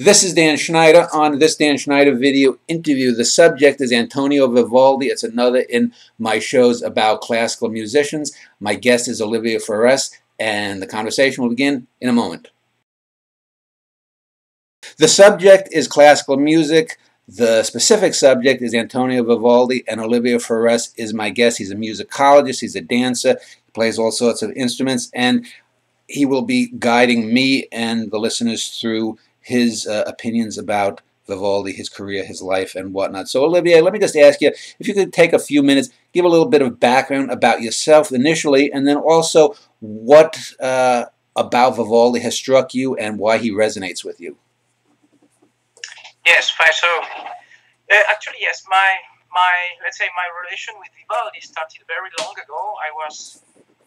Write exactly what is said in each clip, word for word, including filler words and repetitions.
This is Dan Schneider. On this Dan Schneider video interview, the subject is Antonio Vivaldi. It's another in my shows about classical musicians. My guest is Olivier Foures, and the conversation will begin in a moment. The subject is classical music. The specific subject is Antonio Vivaldi, and Olivier Foures is my guest. He's a musicologist. He's a dancer. He plays all sorts of instruments, and he will be guiding me and the listeners through his uh, opinions about Vivaldi, his career, his life, and whatnot. So, Olivier, let me just ask you, if you could take a few minutes, give a little bit of background about yourself initially, and then also what uh, about Vivaldi has struck you and why he resonates with you. Yes, fine. So, uh, actually, yes, my, my, let's say my relation with Vivaldi started very long ago. I was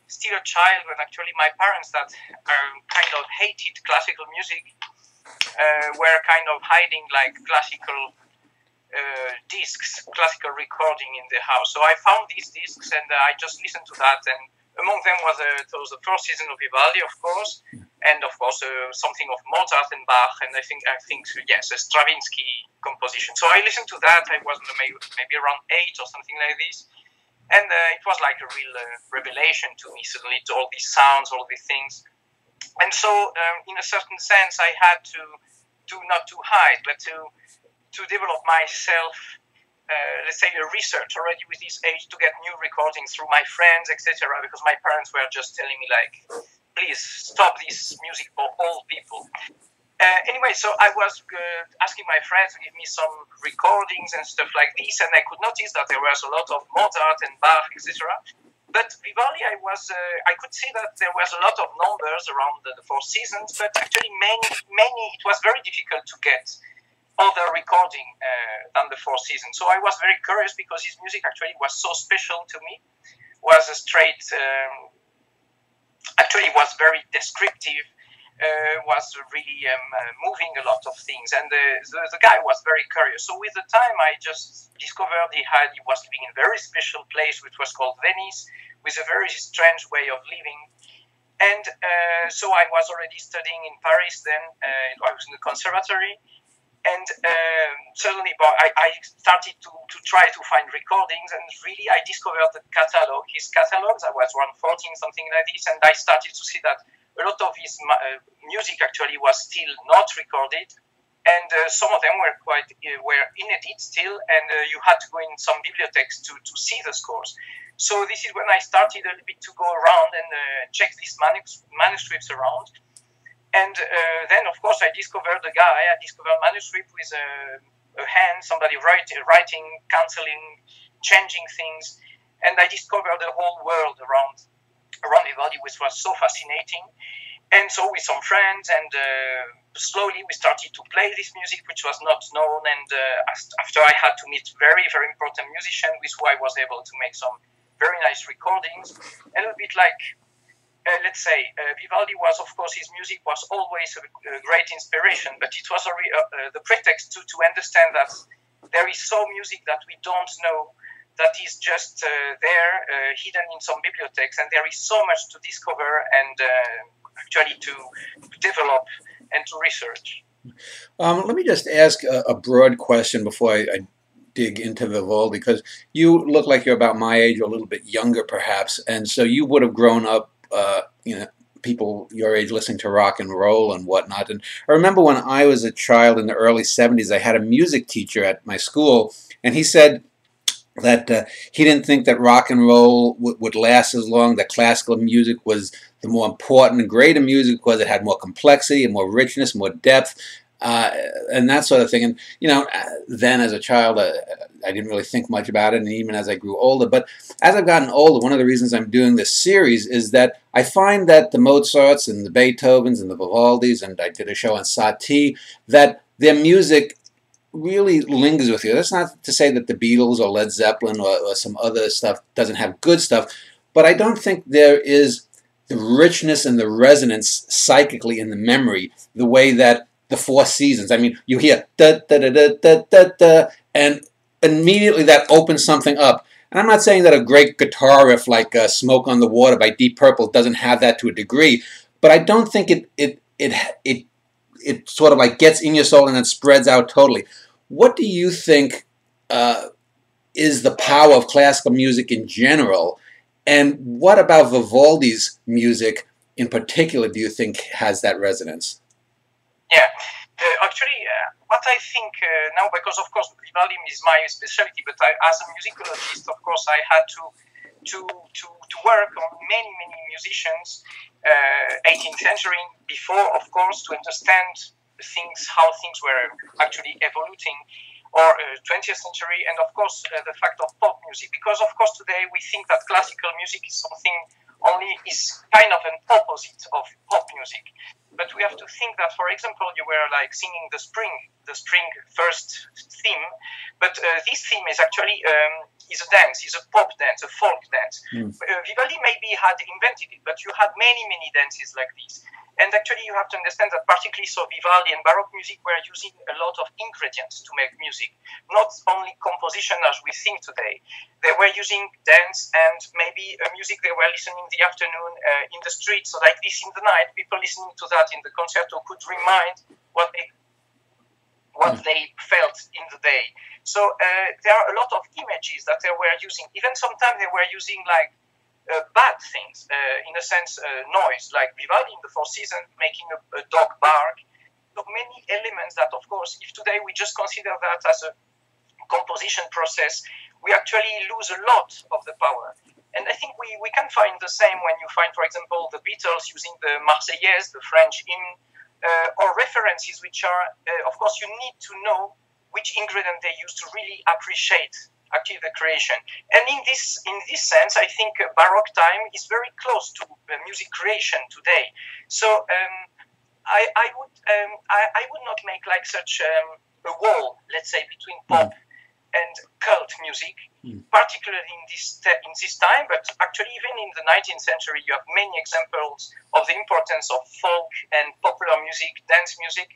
still a child when actually my parents that um, kind of hated classical music, Uh, were kind of hiding like classical uh, discs, classical recording in the house. So I found these discs and uh, I just listened to that. And among them was, uh, was the first season of Vivaldi, of course, and of course uh, something of Mozart and Bach, and I think I think yes, a Stravinsky composition. So I listened to that. I was maybe, maybe around eight or something like this, and uh, it was like a real uh, revelation to me. Suddenly, to all these sounds, all these things. And so, um, in a certain sense, I had to, to not to hide, but to to develop myself, uh, let's say, a research already with this age to get new recordings through my friends, et cetera. Because my parents were just telling me, like, please stop this music for old people. Uh, anyway, so I was uh, asking my friends to give me some recordings and stuff like this, and I could notice that there was a lot of Mozart and Bach, et cetera. But Vivaldi, I was—I uh, could see that there was a lot of numbers around the, the Four Seasons, but actually many, many. It was very difficult to get other recording uh, than the Four Seasons. So I was very curious because his music actually was so special to me. Was a straight, um, actually was very descriptive. Uh, was really um, uh, moving a lot of things, and the, the the guy was very curious. So with the time, I just discovered he had he was living in a very special place, which was called Venice, with a very strange way of living. And uh, so I was already studying in Paris then. Uh, I was in the conservatory, and um, suddenly I, I started to to try to find recordings, and really I discovered the catalog, his catalogs. I was around fourteen, something like this, and I started to see that a lot of his uh, music actually was still not recorded, and uh, some of them were quite uh, were inedit still, and uh, you had to go in some bibliothèques to to see the scores. So this is when I started a little bit to go around and uh, check these manus manuscripts around, and uh, then of course I discovered the guy. I discovered a manuscript with a, a hand, somebody writing, writing, cancelling, changing things, and I discovered the whole world around. around Vivaldi, which was so fascinating. And so with some friends, and uh, slowly we started to play this music, which was not known, and uh, after I had to meet very, very important musicians with who I was able to make some very nice recordings. And a bit like, uh, let's say, uh, Vivaldi was, of course, his music was always a, a great inspiration, but it was a re uh, uh, the pretext to, to understand that there is so music that we don't know, that is just uh, there, uh, hidden in some bibliothèques, and there is so much to discover and uh, actually to develop and to research. Um, let me just ask a, a broad question before I, I dig into Vivaldi, because you look like you're about my age, or a little bit younger perhaps, and so you would have grown up, uh, you know, people your age listening to rock and roll and whatnot. And I remember when I was a child in the early seventies, I had a music teacher at my school, and he said that uh, he didn't think that rock and roll w would last as long, that classical music was the more important and greater music because it had more complexity and more richness, more depth, uh, and that sort of thing. And, you know, then as a child, uh, I didn't really think much about it, and even as I grew older. But as I've gotten older, one of the reasons I'm doing this series is that I find that the Mozarts and the Beethovens and the Vivaldis, and I did a show on Satie, that their music really lingers with you. That's not to say that the Beatles or Led Zeppelin or, or some other stuff doesn't have good stuff, but I don't think there is the richness and the resonance psychically in the memory the way that the Four Seasons. I mean, you hear da da da da da da da, and immediately that opens something up. And I'm not saying that a great guitar riff like uh, "Smoke on the Water" by Deep Purple doesn't have that to a degree, but I don't think it it it it it sort of like gets in your soul and then spreads out totally. What do you think uh, is the power of classical music in general? And what about Vivaldi's music in particular do you think has that resonance? Yeah, uh, actually, uh, what I think uh, now, because of course Vivaldi is my specialty, but I, as a musicologist, of course, I had to to to, to work on many, many musicians, uh, eighteenth century, before, of course, to understand things, how things were actually evolving, or uh, twentieth century, and of course uh, the fact of pop music, because of course today we think that classical music is something only is kind of an opposite of pop music, but we have to think that, for example, you were like singing the spring, the spring first theme, but uh, this theme is actually um, is a dance, is a pop dance, a folk dance. Mm. Uh, Vivaldi maybe had invented it, but you had many, many dances like this. And actually, you have to understand that particularly so Vivaldi and Baroque music were using a lot of ingredients to make music, not only composition as we think today. They were using dance and maybe a music they were listening in the afternoon uh, in the street, so like this in the night, people listening to that in the concerto could remind what they what they felt in the day. So uh, there are a lot of images that they were using. Even sometimes they were using like Uh, bad things, uh, in a sense, uh, noise, like Vivaldi in The Four Seasons making a, a dog bark. So many elements that, of course, if today we just consider that as a composition process, we actually lose a lot of the power. And I think we, we can find the same when you find, for example, the Beatles using the Marseillaise, the French hymn, uh, or references which are, uh, of course, you need to know which ingredient they use to really appreciate actually the creation. And in this in this sense, I think uh, Baroque time is very close to uh, music creation today. So um, I, I would um, I, I would not make like such um, a wall, let's say, between pop and cult music, mm. particularly in this in this time. But actually, even in the nineteenth century, you have many examples of the importance of folk and popular music, dance music.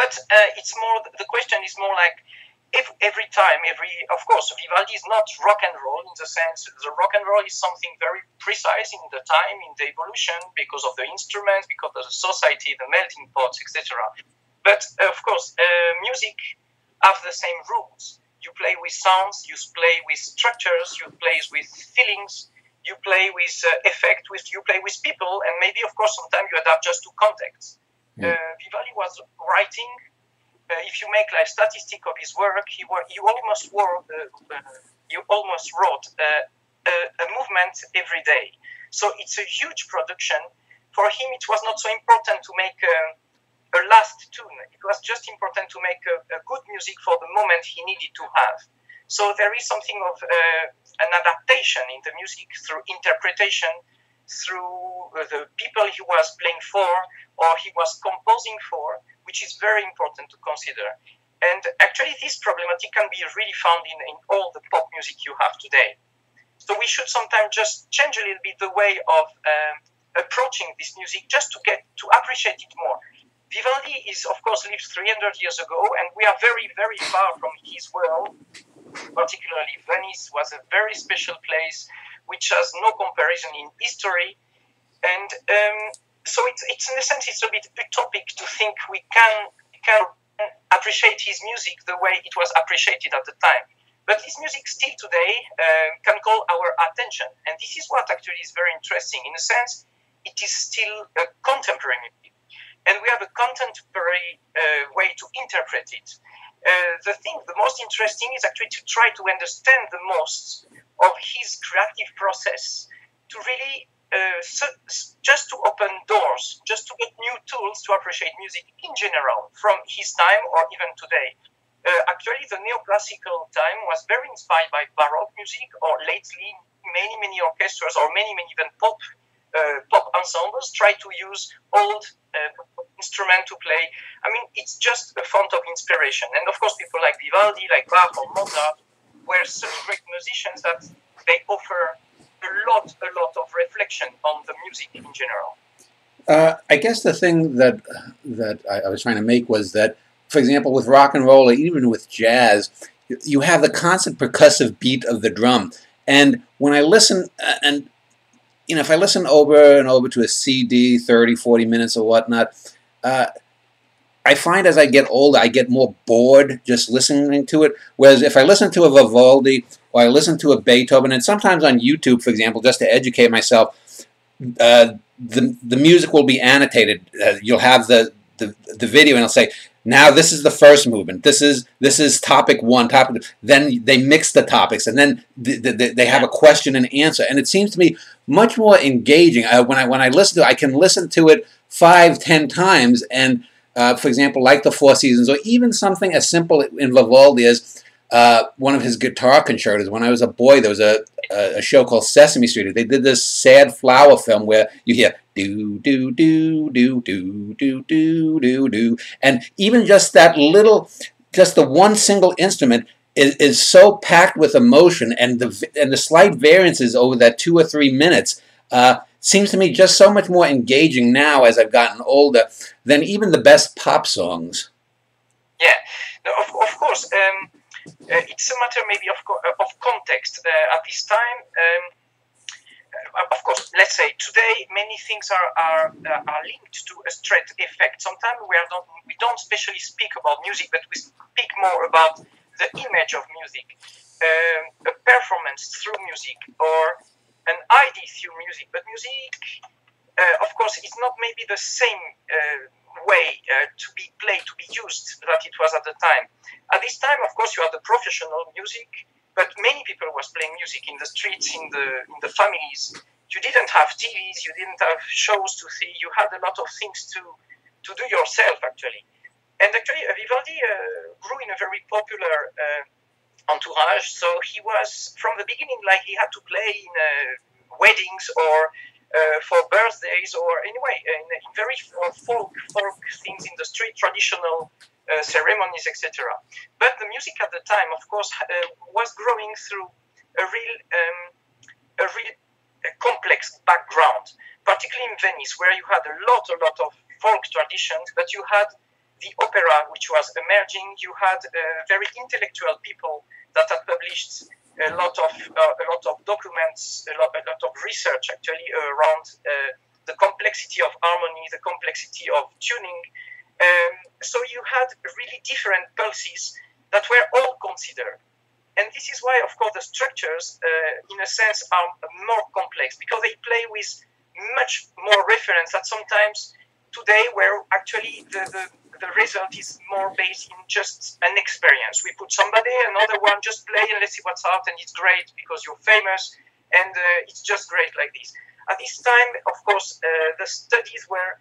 But uh, it's more the question is more like. If every time, every of course, Vivaldi is not rock and roll in the sense the rock and roll is something very precise in the time, in the evolution, because of the instruments, because of the society, the melting pots, et cetera. But uh, of course, uh, music have the same rules. You play with sounds, you play with structures, you play with feelings, you play with uh, effect, with you play with people, and maybe of course sometimes you adapt just to context. Mm. Uh, Vivaldi was writing. Uh, if you make like statistic of his work, he were, you almost wore, uh, uh, you almost wrote uh, a, a movement every day. So it's a huge production. For him, it was not so important to make a, a last tune. It was just important to make a, a good music for the moment he needed to have. So there is something of uh, an adaptation in the music through interpretation, through uh, the people he was playing for or he was composing for, which is very important to consider. And actually this problematic can be really found in, in all the pop music you have today. So we should sometimes just change a little bit the way of um, approaching this music just to get to appreciate it more. Vivaldi is, of course, lived three hundred years ago, and we are very, very far from his world. Particularly Venice was a very special place which has no comparison in history. And um, so it's, it's in a sense, it's a bit utopic to think we can, we can appreciate his music the way it was appreciated at the time. But his music still today uh, can call our attention. And this is what actually is very interesting. In a sense, it is still a contemporary music. And we have a contemporary uh, way to interpret it. Uh, the thing, the most interesting is actually to try to understand the most of his creative process, to really uh, so, just to open doors, just to get new tools to appreciate music in general from his time or even today. Uh, actually, the neoclassical time was very inspired by Baroque music, or lately many, many orchestras or many, many even pop Uh, pop ensembles try to use old uh, instrument to play. I mean, it's just a font of inspiration. And of course, people like Vivaldi, like Bach or Mozart were such great musicians that they offer a lot, a lot of reflection on the music in general. Uh, I guess the thing that that I, I was trying to make was that, for example, with rock and roll, or even with jazz, you have the constant percussive beat of the drum. And when I listen, uh, and you know, if I listen over and over to a C D, thirty, forty minutes or whatnot, uh, I find as I get older, I get more bored just listening to it. Whereas if I listen to a Vivaldi or I listen to a Beethoven, and sometimes on YouTube, for example, just to educate myself, uh, the the music will be annotated. Uh, you'll have the, the the video, and it'll say, "Now this is the first movement. This is this is topic one, topic two." Then they mix the topics, and then th th they have a question and answer. And it seems to me much more engaging uh, when I when I listen to it. I can listen to it five, ten times, and Uh, for example, like the Four Seasons, or even something as simple in Vivaldi as uh, one of his guitar concertos. When I was a boy, there was a, a, a show called Sesame Street. They did this sad flower film where you hear do do do do do do do do do, and even just that little, just the one single instrument is, is so packed with emotion, and the and the slight variances over that two or three minutes. Uh, Seems to me just so much more engaging now as I've gotten older than even the best pop songs. Yeah, no, of, of course. Um, uh, it's a matter maybe of, co of context. Uh, at this time, um, of course, let's say today many things are, are, uh, are linked to a straight effect. Sometimes we, are not, we don't specially speak about music, but we speak more about the image of music, um, a performance through music, or an idea through music, but music, uh, of course, is not maybe the same uh, way uh, to be played, to be used, that it was at the time. At this time, of course, you had the professional music, but many people was playing music in the streets, in the in the families. You didn't have T Vs, you didn't have shows to see. You had a lot of things to to do yourself, actually. And actually, Vivaldi uh, grew in a very popular Uh, entourage, so he was from the beginning like he had to play in uh, weddings or uh, for birthdays or anyway in, in very uh, folk folk things in the street, traditional uh, ceremonies, et cetera. But the music at the time, of course, uh, was growing through a real um, a real uh, complex background, particularly in Venice, where you had a lot a lot of folk traditions, but you had the opera, which was emerging. You had uh, very intellectual people that had published a lot of uh, a lot of documents, a lot, a lot of research actually around uh, the complexity of harmony, the complexity of tuning. Um, so you had really different pulses that were all considered, and this is why, of course, the structures, uh, in a sense, are more complex because they play with much more reference that sometimes today, where actually the, the the result is more based in just an experience. We put somebody, another one, just play and let's see what's out, and it's great because you're famous, and uh, it's just great like this. At this time, of course, uh, the studies were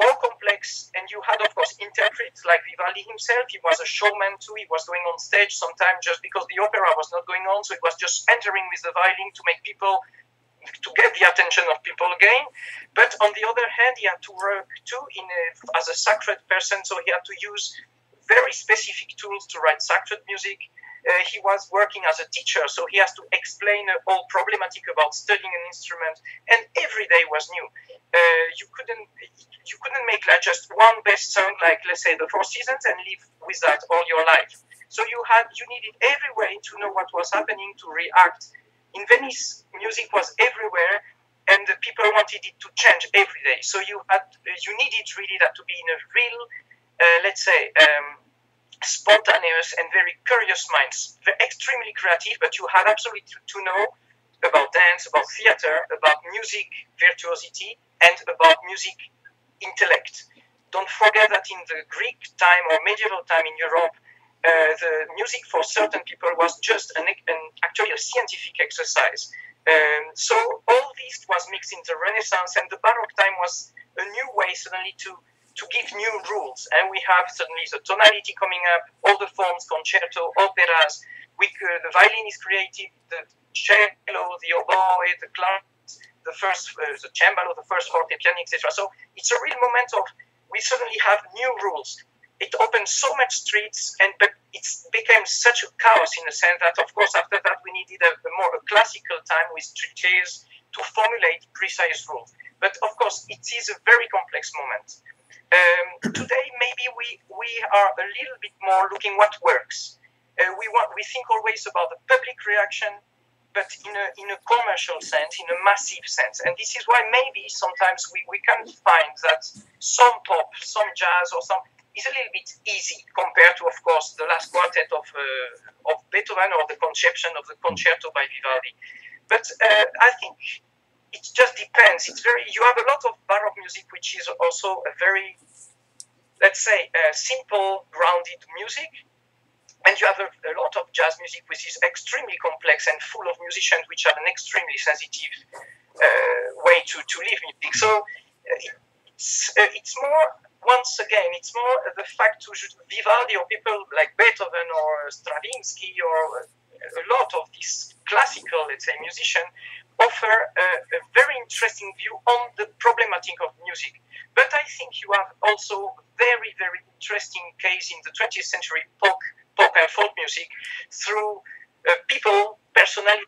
more complex, and you had, of course, interprets like Vivaldi himself. He was a showman too. He was going on stage sometimes just because the opera was not going on, so it was just entering with the violin to make people, to get the attention of people again. But on the other hand, he had to work too in a, as a sacred person, so he had to use very specific tools to write sacred music. Uh, he was working as a teacher, so he has to explain a whole problematic about studying an instrument, and every day was new. Uh, you couldn't you couldn't make like just one best song, like let's say the Four Seasons, and live with that all your life. So you had you needed every way to know what was happening, to react. In Venice, music was everywhere, and the people wanted it to change every day. So you had, you needed really that to be in a real, uh, let's say, um, spontaneous and very curious minds. They're extremely creative, but you had absolutely to, to know about dance, about theater, about music virtuosity, and about music intellect. Don't forget that in the Greek time or medieval time in Europe, Uh, the music for certain people was just an, an actually a scientific exercise. Um, so all this was mixed in the Renaissance, and the Baroque time was a new way suddenly to, to give new rules. And we have suddenly the tonality coming up, all the forms, concerto, operas, we, uh, the violin is created, the cello, the oboe, the clarinet, the first, uh, the cembalo, the first forte piano, et cetera. So it's a real moment of, we suddenly have new rules. It opened so much streets, and but it became such a chaos in the sense that, of course, after that we needed a, a more a classical time with treatises to formulate precise rules. But of course, it is a very complex moment. Um, today, maybe we we are a little bit more looking what works. Uh, we want we think always about the public reaction, but in a in a commercial sense, in a massive sense, and this is why maybe sometimes we we can find that some pop, some jazz, or some is a little bit easy compared to, of course, the last quartet of uh, of Beethoven or the conception of the concerto by Vivaldi. But uh, I think it just depends. It's very. You have a lot of Baroque music, which is also a very, let's say, uh, simple, grounded music, and you have a, a lot of jazz music, which is extremely complex and full of musicians, which have an extremely sensitive uh, way to to live music. So uh, it, it's uh, it's more. Once again, it's more the fact to Vivaldi or people like Beethoven or Stravinsky or a lot of these classical, let's say, musicians offer a, a very interesting view on the problematic of music. But I think you have also very, very interesting case in the twentieth century pop, pop and folk music through uh, people, personality,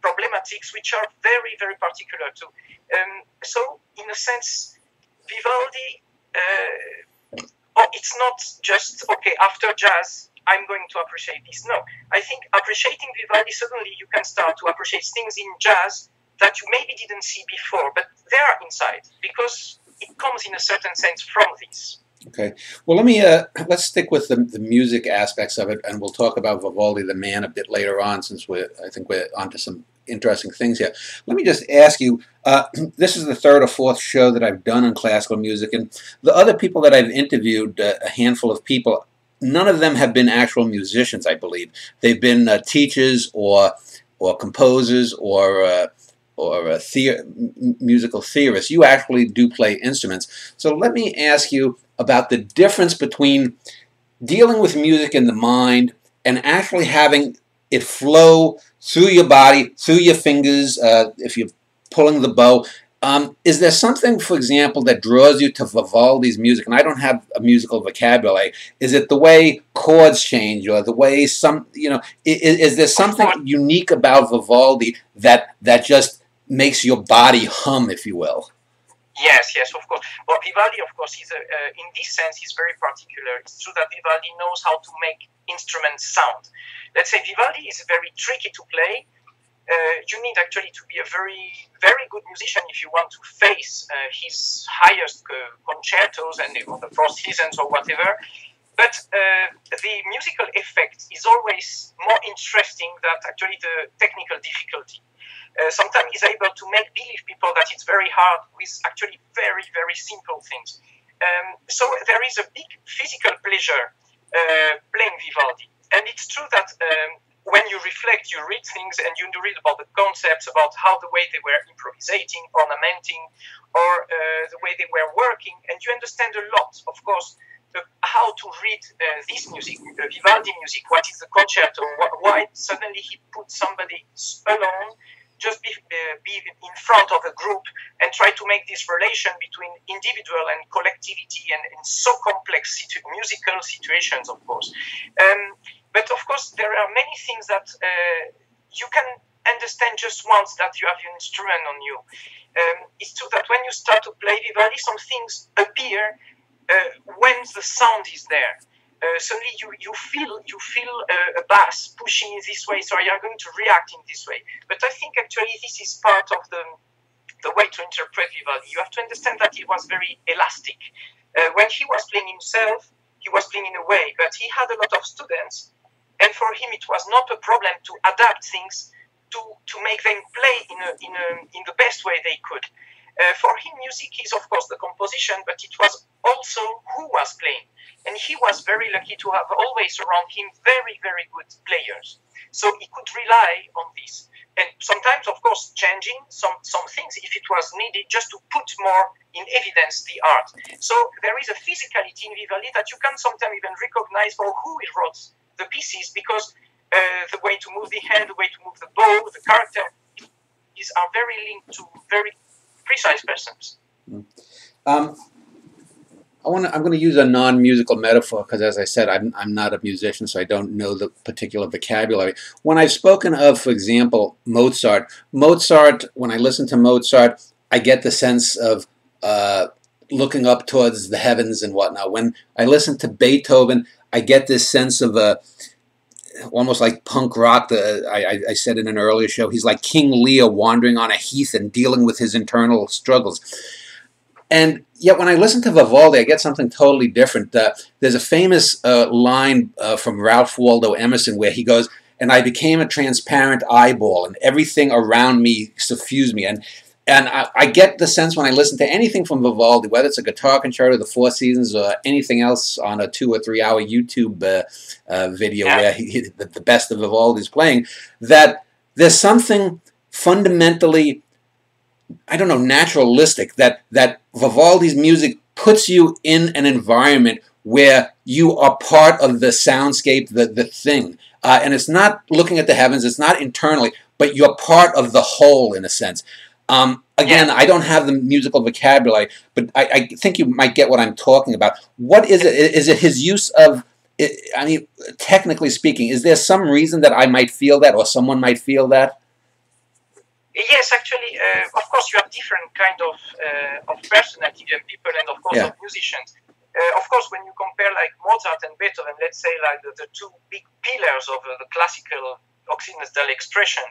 problematics, which are very, very particular too. Um, so, in a sense, Vivaldi... Uh, oh, it's not just, okay, after jazz, I'm going to appreciate this. No, I think appreciating Vivaldi, suddenly you can start to appreciate things in jazz that you maybe didn't see before, but they are inside, because it comes in a certain sense from this. Okay. Well, let me, uh, let's stick with the, the music aspects of it, and we'll talk about Vivaldi, the man, a bit later on, since we're, I think we're onto some interesting things here. Let me just ask you, uh, this is the third or fourth show that I've done on classical music, and the other people that I've interviewed, uh, a handful of people, none of them have been actual musicians, I believe. They've been uh, teachers or or composers or uh, or uh, theor musical theorists. You actually do play instruments. So let me ask you about the difference between dealing with music in the mind and actually having it flow through your body, through your fingers, uh, if you're pulling the bow. Um, is there something, for example, that draws you to Vivaldi's music? And I don't have a musical vocabulary. Is it the way chords change, or the way some, you know, is, is there something unique about Vivaldi that, that just makes your body hum, if you will? Yes, yes, of course. Well, Vivaldi, of course, is a, uh, in this sense, is very particular. It's true that Vivaldi knows how to make instruments sound. Let's say Vivaldi is very tricky to play. Uh, you need actually to be a very, very good musician if you want to face uh, his highest uh, concertos and uh, the Four Seasons or whatever. But uh, the musical effect is always more interesting than actually the technical difficulty. Uh, sometimes he's able to make believe people that it's very hard with actually very, very simple things. Um, so there is a big physical pleasure uh, playing Vivaldi. And it's true that um, when you reflect, you read things and you read about the concepts, about how the way they were improvisating, ornamenting, or uh, the way they were working, and you understand a lot, of course, how to read uh, this music, uh, Vivaldi music, what is the concerto, why suddenly he put somebody alone, just be, uh, be in front of a group and try to make this relation between individual and collectivity and in so complex situ musical situations, of course. Um, but of course, there are many things that uh, you can understand just once that you have your instrument on you. Um, it's true that when you start to play Vivaldi, some things appear uh, when the sound is there. Uh, suddenly you, you feel you feel uh, a bass pushing in this way, so you are going to react in this way. But I think actually this is part of the, the way to interpret Vivaldi. You have to understand that he was very elastic. Uh, when he was playing himself, he was playing in a way, but he had a lot of students, and for him it was not a problem to adapt things to, to make them play in, a, in, a, in the best way they could. Uh, for him, music is, of course, the composition, but it was also who was playing. And he was very lucky to have always around him very, very good players. So he could rely on this. And sometimes, of course, changing some, some things if it was needed just to put more in evidence the art. So there is a physicality in Vivaldi that you can sometimes even recognize for who he wrote the pieces, because uh, the way to move the hand, the way to move the bow, the character, these are very linked to very precise persons. Um, I want to. I'm going to use a non-musical metaphor because, as I said, I'm I'm not a musician, so I don't know the particular vocabulary. When I've spoken of, for example, Mozart, Mozart. When I listen to Mozart, I get the sense of uh, looking up towards the heavens and whatnot. When I listen to Beethoven, I get this sense of a. Almost like punk rock. The, I, I said in an earlier show, he's like King Lear wandering on a heath and dealing with his internal struggles. And yet when I listen to Vivaldi, I get something totally different. Uh, there's a famous uh, line uh, from Ralph Waldo Emerson where he goes, "And I became a transparent eyeball, and everything around me suffused me." And and I, I get the sense when I listen to anything from Vivaldi, whether it's a guitar concerto, The Four Seasons, or anything else on a two or three hour YouTube uh, uh, video yeah. where he, the, the best of Vivaldi's playing, that there's something fundamentally, I don't know, naturalistic, that, that Vivaldi's music puts you in an environment where you are part of the soundscape, the, the thing. Uh, and it's not looking at the heavens, it's not internally, but you're part of the whole in a sense. Um, again, yeah. I don't have the musical vocabulary, but I, I think you might get what I'm talking about. What is it? Is it his use of, I mean, technically speaking, is there some reason that I might feel that or someone might feel that? Yes, actually, uh, of course, you have different kind of uh, of personality and people, and of course, yeah. of musicians. Uh, of course, when you compare like Mozart and Beethoven, let's say like the, the two big pillars of uh, the classical occidental expression,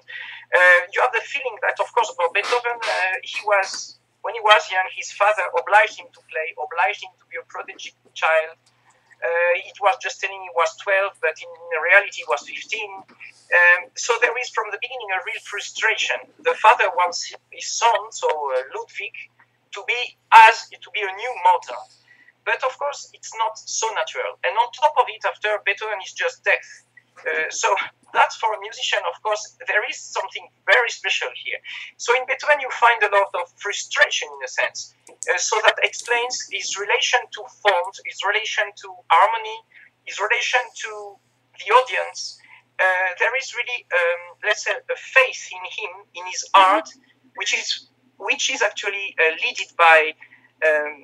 uh, you have the feeling that, of course, for Beethoven, uh, he was when he was young, his father obliged him to play, obliged him to be a prodigy child. Uh, it was just telling he was twelve, but in reality he was fifteen. Um, so there is from the beginning a real frustration. The father wants his son, so uh, Ludwig, to be as to be a new Mozart. But of course, it's not so natural. And on top of it, after Beethoven is just death. Uh, so that's for a musician, of course, there is something very special here. So in Beethoven, you find a lot of frustration in a sense. Uh, so that explains his relation to forms, his relation to harmony, his relation to the audience. Uh, there is really, um, let's say, a faith in him, in his art, which is which is actually uh, leaded by um,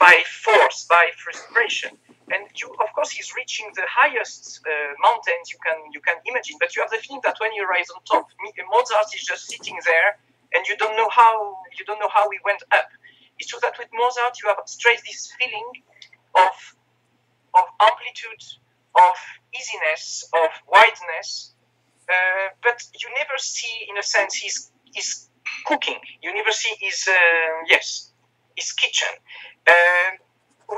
by force, by frustration. And you, of course, he's reaching the highest uh, mountains you can you can imagine. But you have the feeling that when you rise on top, Mozart is just sitting there, and you don't know how you don't know how he went up. It's true that with Mozart, you have straight this feeling of of amplitude, of easiness, of wideness. Uh, but you never see, in a sense, his his cooking. You never see his uh, yes, his kitchen. Uh,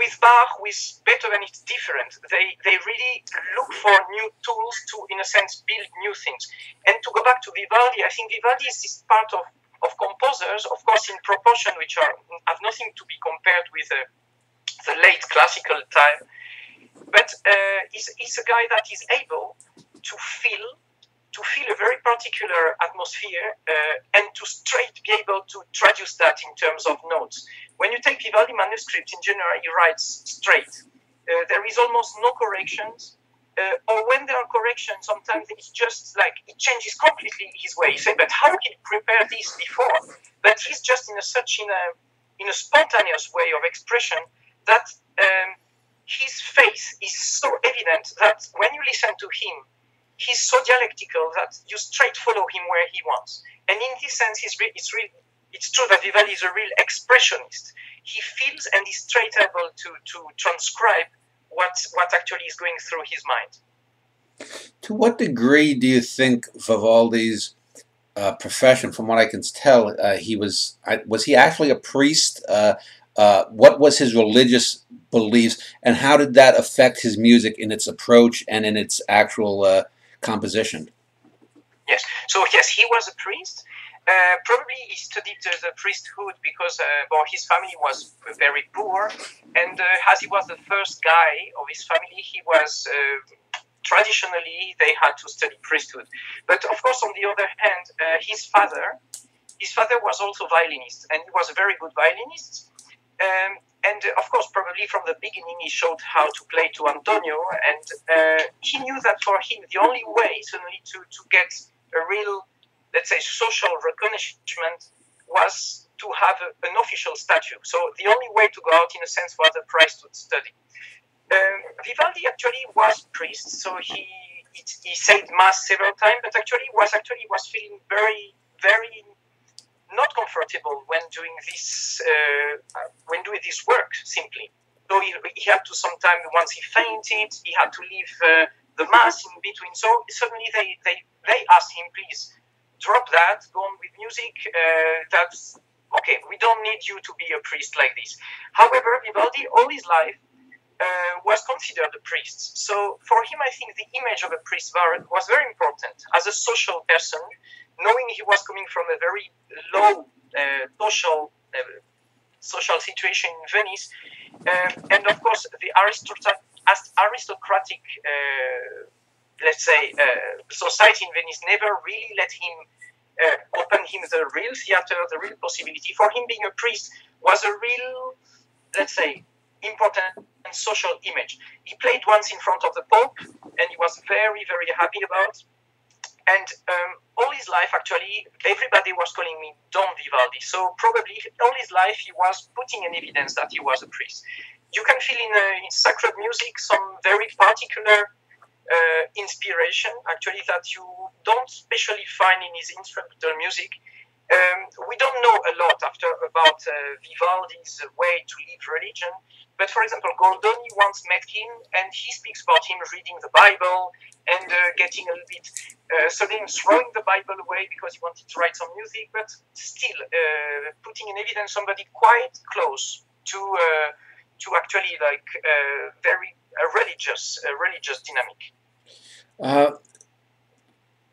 With Bach, with Beethoven, it's different. They they really look for new tools to, in a sense, build new things. And to go back to Vivaldi, I think Vivaldi is this part of, of composers, of course, in proportion, which are have nothing to be compared with uh, the late classical time. But uh, he's, he's a guy that is able to feel, to feel a very particular atmosphere uh, and to straight be able to traduce that in terms of notes. When you take Vivaldi manuscripts, in general, he writes straight. Uh, there is almost no corrections. Uh, or when there are corrections, sometimes it's just like, it changes completely his way. You say, but how did he prepare this before? But he's just in a such in a, in a spontaneous way of expression that um, his faith is so evident that when you listen to him, he's so dialectical that you straight follow him where he wants. And in this sense, he's re it's really, it's true that Vivaldi is a real expressionist. He feels and is straight able to, to transcribe what, what actually is going through his mind. To what degree do you think Vivaldi's uh, profession, from what I can tell, uh, he was, I, was he actually a priest? Uh, uh, what was his religious beliefs, and how did that affect his music in its approach and in its actual uh, composition? Yes, so yes, he was a priest. Uh, probably he studied uh, the priesthood because uh, well, his family was very poor, and uh, as he was the first guy of his family, he was uh, traditionally they had to study priesthood. But of course, on the other hand, uh, his father, his father was also violinist, and he was a very good violinist. Um, and uh, of course, probably from the beginning, he showed how to play to Antonio, and uh, he knew that for him the only way suddenly to to get a real, let's say, social recognition was to have a, an official statue. So the only way to go out, in a sense, was a priesthood study. Um, Vivaldi actually was priest, so he, he he said mass several times, but actually was actually was feeling very very not comfortable when doing this uh, when doing this work simply. So he, he had to sometimes, once he fainted, he had to leave uh, the mass in between. So suddenly they they they asked him, please, drop that, go on with music, uh, that's okay, we don't need you to be a priest like this. However, Vivaldi, all his life, uh, was considered a priest. So for him, I think the image of a priest was very important. As a social person, knowing he was coming from a very low uh, social uh, social situation in Venice, uh, and of course the aristocrat- aristocratic, uh, let's say, uh, society in Venice never really let him uh, open him the real theater, the real possibility. For him, being a priest was a real, let's say, important and social image. He played once in front of the Pope, and he was very, very happy about it. And um, all his life, actually, everybody was calling me Don Vivaldi. So probably all his life, he was putting in evidence that he was a priest. You can feel in, uh, in sacred music some very particular uh, inspiration, actually, that you don't especially find in his instrumental music. Um, we don't know a lot after about uh, Vivaldi's way to live religion, but for example, Goldoni once met him, and he speaks about him reading the Bible and uh, getting a little bit, uh, suddenly throwing the Bible away because he wanted to write some music, but still uh, putting in evidence somebody quite close to uh, to actually like uh, very uh, religious uh, religious dynamic. Uh,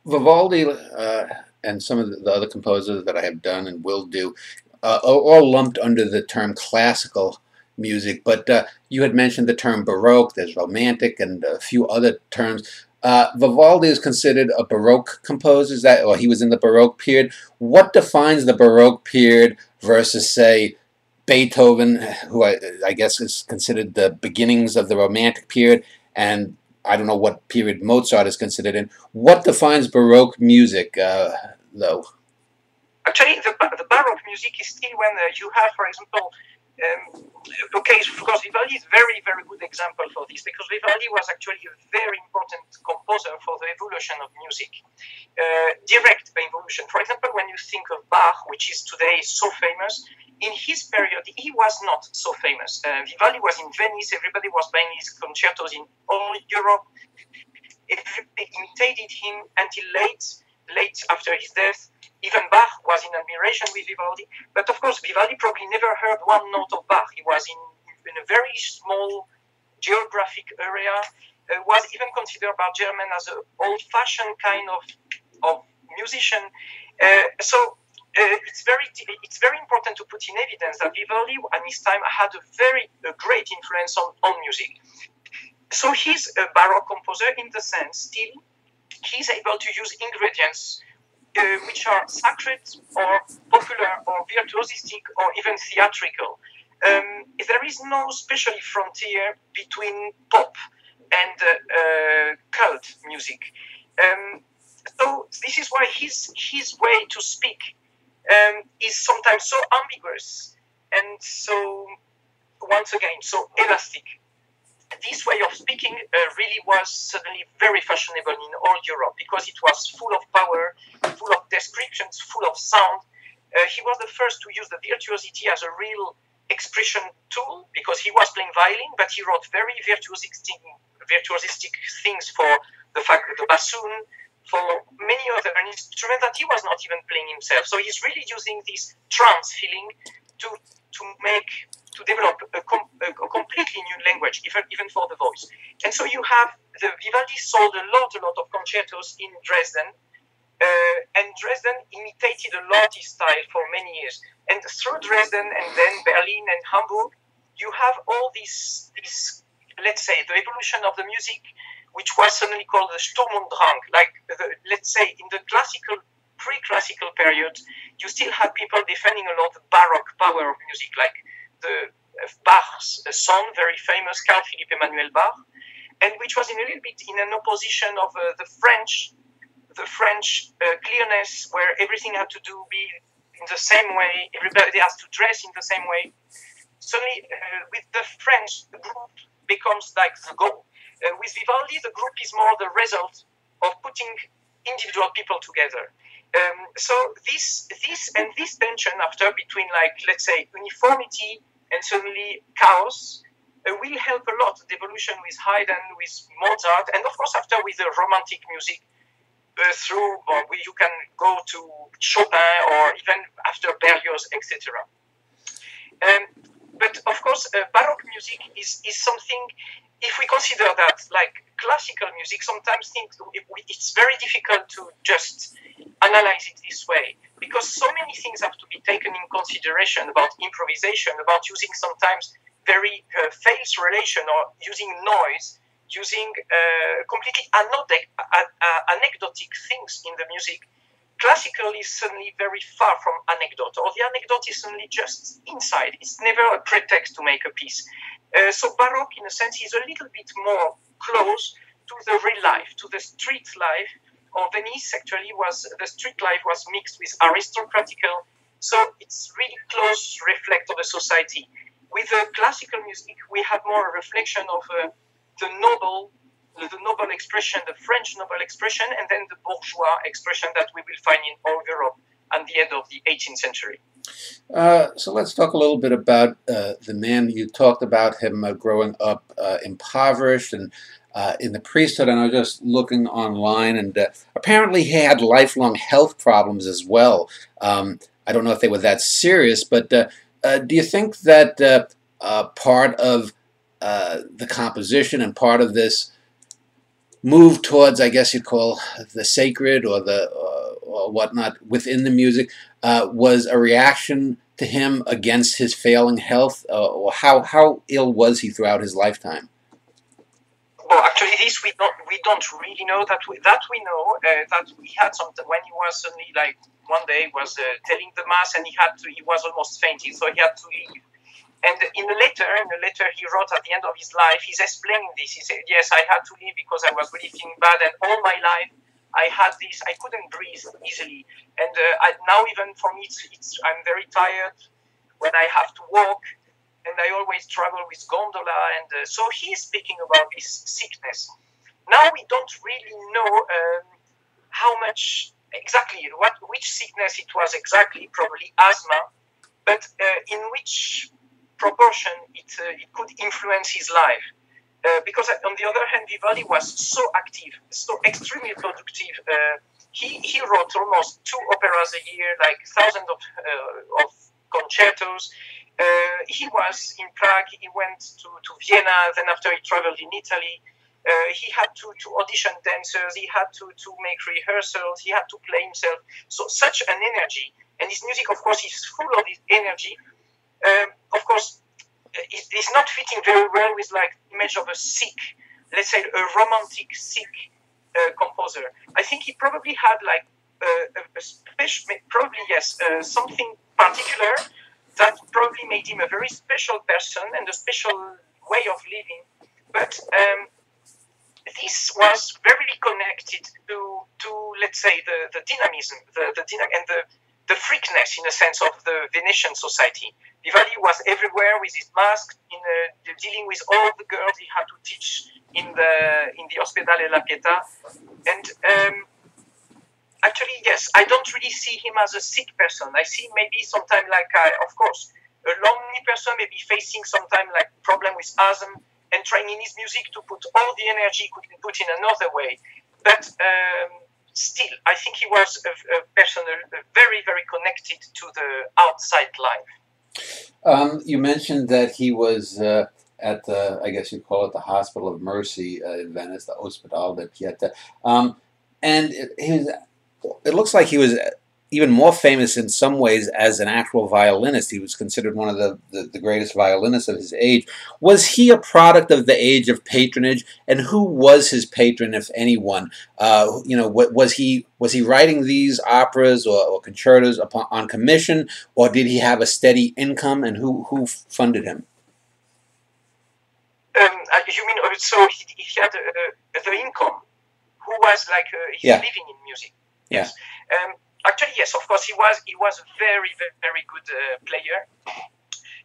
Vivaldi. Uh... and some of the other composers that I have done and will do, uh, are all lumped under the term classical music. But uh, you had mentioned the term Baroque, there's Romantic, and a few other terms. Uh, Vivaldi is considered a Baroque composer, is that, or he was in the Baroque period. What defines the Baroque period versus, say, Beethoven, who I, I guess is considered the beginnings of the Romantic period, and I don't know what period Mozart is considered in. What defines Baroque music, uh, though? Actually, the, the Baroque music is still when uh, you have, for example, um, okay, of course, Vivaldi is very, very good example for this, because Vivaldi was actually a very important composer for the evolution of music, uh, direct evolution. For example, when you think of Bach, which is today so famous, in his period, he was not so famous. Uh, Vivaldi was in Venice, everybody was playing his concertos in all Europe. Everybody imitated him until late, late after his death. Even Bach was in admiration with Vivaldi. But of course, Vivaldi probably never heard one note of Bach. He was in, in a very small geographic area, uh, was even considered by German as an old-fashioned kind of, of musician. Uh, so... Uh, it's very it's very important to put in evidence that Vivaldi at this time had a very a great influence on, on music. So he's a Baroque composer in the sense still he's able to use ingredients uh, which are sacred or popular or virtuosistic or even theatrical. Um, there is no special frontier between pop and uh, uh, cult music. Um, so this is why his his way to speak Um, is sometimes so ambiguous and so, once again, so elastic. This way of speaking uh, really was suddenly very fashionable in all Europe because it was full of power, full of descriptions, full of sound. Uh, he was the first to use the virtuosity as a real expression tool because he was playing violin, but he wrote very virtuosistic, virtuosistic things for the fact that the bassoon, for many other instruments that he was not even playing himself. So he's really using this trance feeling to to make, to develop a, com a completely new language, even, even for the voice. And so you have, the Vivaldi sold a lot, a lot of concertos in Dresden, uh, and Dresden imitated a lot his style for many years. And through Dresden and then Berlin and Hamburg, you have all these, these let's say, the evolution of the music, which was suddenly called the Sturm und Drang. Like, the, let's say, in the classical, pre-classical period, you still have people defending a lot the Baroque power of music, like the uh, Bach's uh, son, very famous, Carl Philippe Emmanuel Bach, and which was in a little bit in an opposition of uh, the French, the French uh, clearness, where everything had to do be in the same way, everybody has to dress in the same way. Suddenly, uh, with the French, the group becomes like the goal. Uh, with Vivaldi, the group is more the result of putting individual people together. Um, so this, this, and this tension after between, like, let's say, uniformity and suddenly chaos, uh, will help a lot the evolution with Haydn, with Mozart, and of course after with the Romantic music, uh, through, or we, you can go to Chopin or even after Berlioz, et cetera. Um, but of course, uh, Baroque music is, is something, if we consider that like classical music, sometimes think it's very difficult to just analyze it this way, because so many things have to be taken in consideration about improvisation, about using sometimes very uh, false relation, or using noise, using uh, completely anodic, uh, uh, anecdotic things in the music. Classical is suddenly very far from anecdote, or the anecdote is suddenly just inside. It's never a pretext to make a piece. Uh, so Baroque, in a sense, is a little bit more close to the real life, to the street life. Or Venice, actually, was the street life was mixed with aristocratical. So it's really close reflect of the society. With the classical music, we have more a reflection of uh, the noble, the noble expression, the French noble expression, and then the bourgeois expression that we will find in all Europe at the end of the eighteenth century. Uh, so let's talk a little bit about uh, the man. You talked about him uh, growing up uh, impoverished and uh, in the priesthood, and I was just looking online, and uh, apparently he had lifelong health problems as well. Um, I don't know if they were that serious, but uh, uh, do you think that uh, uh, part of uh, the composition and part of this move towards, I guess you'd call the sacred or the uh, or whatnot within the music, uh, was a reaction to him against his failing health? Uh, or how how ill was he throughout his lifetime? Well, actually, this we don't we don't really know. That we, that we know uh, that he had something when he was suddenly like one day was uh, telling the mass, and he had to he was almost fainting, so he had to leave. And in a letter, in a letter he wrote at the end of his life, he's explaining this. He said, "Yes, I had to leave because I was really feeling bad, and all my life I had this. I couldn't breathe easily, and uh, I, now even for me, it's, it's, I'm very tired when I have to walk, and I always travel with gondola." And uh, so he's speaking about this sickness. Now we don't really know um, how much exactly, what which sickness it was exactly. Probably asthma, but uh, in which proportion it, uh, it could influence his life. Uh, because on the other hand, Vivaldi was so active, so extremely productive. Uh, he, he wrote almost two operas a year, like thousands of, uh, of concertos. Uh, he was in Prague, he went to, to Vienna, then after he traveled in Italy. Uh, he had to, to audition dancers, he had to, to make rehearsals, he had to play himself. So such an energy. And his music, of course, is full of his energy. Um, of course, it, it's not fitting very well with like image of a sick, let's say a romantic sick uh, composer. I think he probably had like uh, a special, probably yes, uh, something particular that probably made him a very special person and a special way of living. But um, this was very connected to to let's say the the dynamism, the the dynam and the. the freakness, in a sense, of the Venetian society. Vivaldi was everywhere with his mask, in uh, dealing with all the girls he had to teach in the in the Ospedale della Pietà. And um, actually, yes, I don't really see him as a sick person. I see maybe sometimes like, I, of course, a lonely person, maybe facing sometimes like problem with asthma, and trying in his music to put all the energy he could put in another way. But Um, Still, I think he was a, a person a very, very connected to the outside life. Um, you mentioned that he was uh, at the, I guess you'd call it the Hospital of Mercy uh, in Venice, the Ospedale della Pietà. Um, and it, his, it looks like he was even more famous in some ways as an actual violinist. He was considered one of the, the, the greatest violinists of his age. Was he a product of the age of patronage? And who was his patron, if anyone? Uh, you know, what, was he was he writing these operas or, or concertos upon, on commission? Or did he have a steady income? And who, who funded him? Um, you mean, so he, he had uh, the income? Who was like, uh, he's yeah. living in music? Yes. Yeah. Um, Actually, yes, of course, he was he was a very, very, very good uh, player.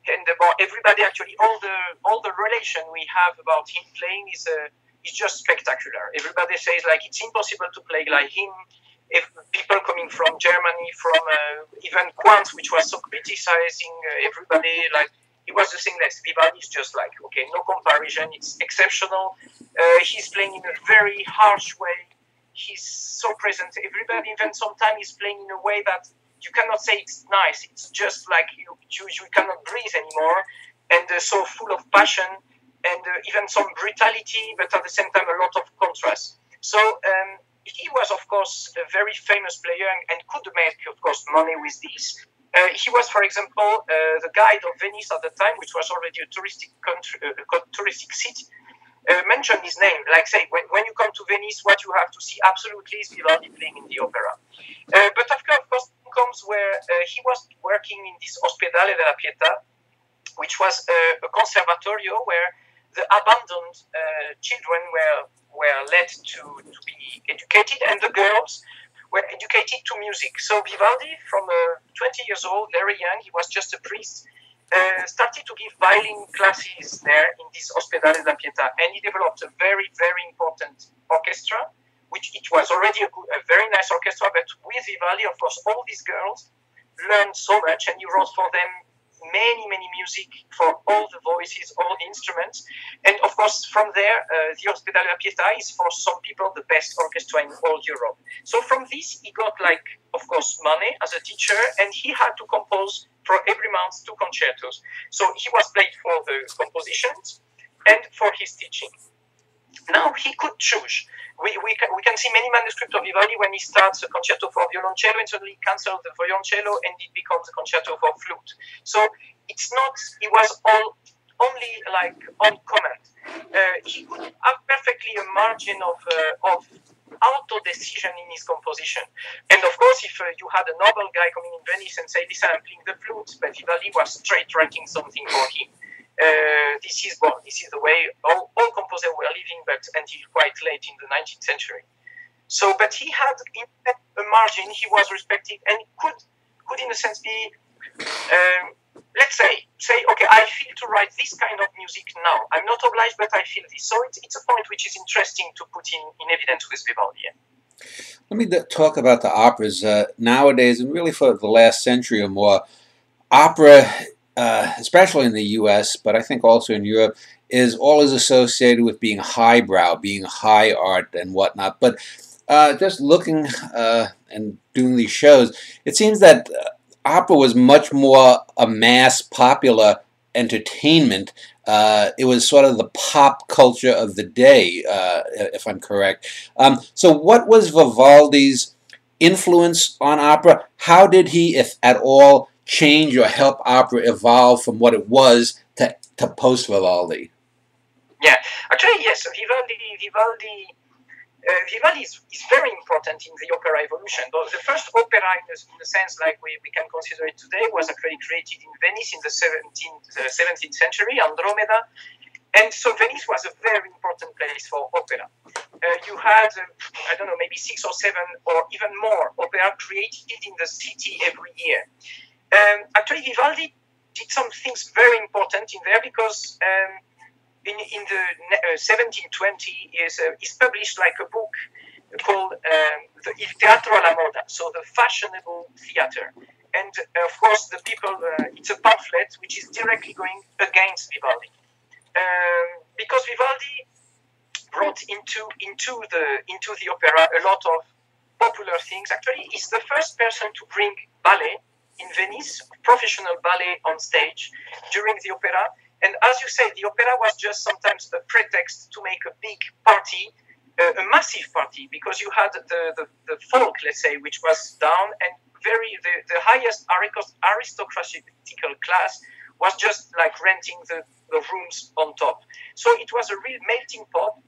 And about everybody, actually, all the all the relation we have about him playing is uh, is just spectacular. Everybody says, like, it's impossible to play like him. If people coming from Germany, from uh, even Quant, which was so criticizing uh, everybody, like, he was the thing that Vivaldi is just like, okay, no comparison, it's exceptional. Uh, he's playing in a very harsh way. he's so present to everybody. Even sometimes he's playing in a way that you cannot say it's nice. It's just like you you, you cannot breathe anymore. And uh, so full of passion and uh, even some brutality, but at the same time a lot of contrast. So um, he was, of course, a very famous player and, and could make, of course, money with this. Uh, he was, for example, uh, the guide of Venice at the time, which was already a touristic country, uh, touristic city. Uh, mention his name, like say, when, when you come to Venice, what you have to see absolutely is Vivaldi playing in the opera. Uh, but after, of course, comes where uh, he was working in this Ospedale della Pietà, which was uh, a conservatorio where the abandoned uh, children were were led to, to be educated, and the girls were educated to music. So Vivaldi, from uh, twenty years old, very young, he was just a priest, uh, started to give violin classes there in this Ospedale della Pietà, and he developed a very, very important orchestra, which it was already a, good, a very nice orchestra, but with Vivaldi, of course, all these girls learned so much, and he wrote for them many, many music for all the voices, all the instruments. And of course, from there, uh, the Ospedale della Pietà is for some people the best orchestra in all Europe. So from this, he got, like, of course, money as a teacher, and he had to compose for every month two concertos. So he was paid for the compositions and for his teaching. Now he could choose. We, we, can, we can see many manuscripts of Vivaldi when he starts a concerto for violoncello and suddenly cancels the violoncello and it becomes a concerto for flute. So it's not, it was all only like on command. Uh, he could have perfectly a margin of, uh, of auto-decision in his composition. And of course, if uh, you had a noble guy coming in Venice and say, listen, I'm playing the flute, but Vivaldi was straight writing something for him. Uh, this is well, this is the way all, all composers were living, but until quite late in the nineteenth century. So, but he had a margin. He was respected and could, could in a sense be, um, let's say, say, okay, I feel to write this kind of music now. I'm not obliged, but I feel this. So it's it's a point which is interesting to put in, in evidence with Vivaldi. Let me talk about the operas uh, nowadays, and really for the last century or more, opera. Uh, especially in the U S, but I think also in Europe, is always associated with being highbrow, being high art and whatnot. But uh, just looking uh, and doing these shows, it seems that uh, opera was much more a mass popular entertainment. Uh, it was sort of the pop culture of the day, uh, if I'm correct. Um, so what was Vivaldi's influence on opera? How did he, if at all, change or help opera evolve from what it was to, to post-Vivaldi? Yeah, actually, yes, Vivaldi Vivaldi, uh, Vivaldi is, is very important in the opera evolution. The first opera, in the, in the sense like we, we can consider it today, was actually created in Venice in the seventeenth, uh, seventeenth century, Andromeda. And so Venice was a very important place for opera. Uh, you had, uh, I don't know, maybe six or seven or even more opera created in the city every year. Um, actually, Vivaldi did some things very important in there because um, in, in the uh, seventeen twenty is uh, is published like a book called um, the Il Teatro alla Moda, so the fashionable theater. And uh, of course, the people, uh, it's a pamphlet which is directly going against Vivaldi um, because Vivaldi brought into into the into the opera a lot of popular things. Actually, he's the first person to bring ballet in Venice, professional ballet on stage during the opera. And as you say, the opera was just sometimes a pretext to make a big party, uh, a massive party, because you had the, the, the folk, let's say, which was down, and very the, the highest aristocratical class was just like renting the, the rooms on top. So it was a real melting pot,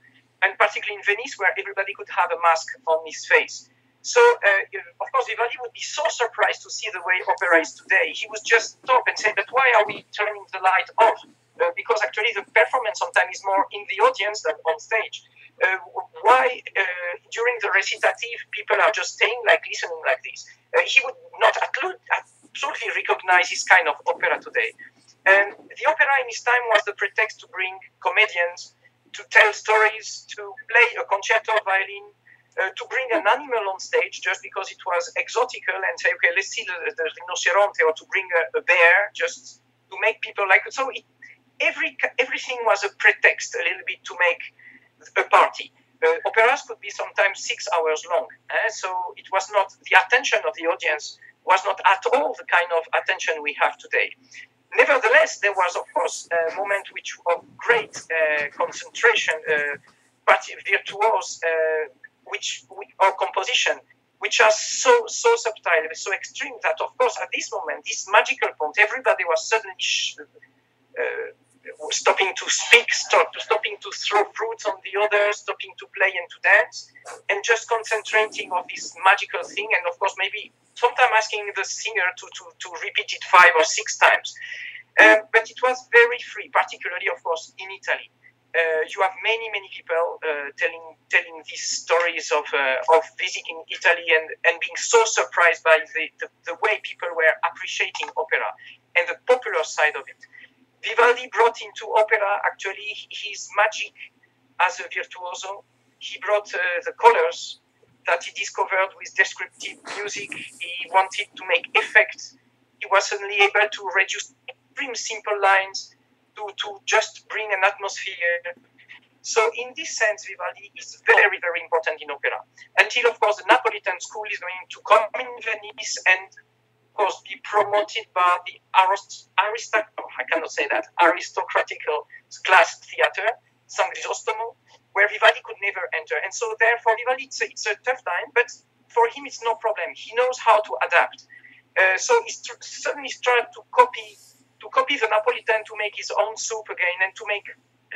and particularly in Venice, where everybody could have a mask on his face. So, uh, of course, Vivaldi would be so surprised to see the way opera is today. He would just stop and say, but why are we turning the light off? Uh, because actually the performance sometimes is more in the audience than on stage. Uh, why uh, during the recitative people are just staying like listening like this? Uh, he would not absolutely recognize this kind of opera today. And the opera in his time was the pretext to bring comedians, to tell stories, to play a concerto violin, Uh, to bring an animal on stage just because it was exotical and say, okay, let's see the, the rhinoceronte, or to bring a, a bear just to make people like it. So it, every, everything was a pretext a little bit to make a party. Uh, operas could be sometimes six hours long, eh? So it was not, the attention of the audience was not at all the kind of attention we have today. Nevertheless, there was, of course, a moment which of great uh, concentration, uh, but virtuos, uh, which, or composition, which are so, so subtle, so extreme that, of course, at this moment, this magical point, everybody was suddenly sh uh, stopping to speak, stop, stopping to throw fruits on the others, stopping to play and to dance, and just concentrating on this magical thing, and of course maybe sometimes asking the singer to, to, to repeat it five or six times. Um, but it was very free, particularly, of course, in Italy. Uh, you have many, many people uh, telling telling these stories of uh, of visiting Italy and, and being so surprised by the, the, the way people were appreciating opera and the popular side of it. Vivaldi brought into opera, actually, his magic as a virtuoso. He brought uh, the colors that he discovered with descriptive music. He wanted to make effects. He was suddenly able to reduce extreme simple lines to, to just bring an atmosphere. So in this sense, Vivaldi is very, very important in opera. Until, of course, the Napolitan school is going to come in Venice and course, be promoted by the arist aristocratic, oh, I cannot say that, aristocratical class theater, San Grisostomo, where Vivaldi could never enter. And so therefore, Vivaldi, it's a, it's a tough time, but for him, it's no problem. He knows how to adapt. Uh, so he st suddenly started to copy, to copy the Napolitan to make his own soup again and to make,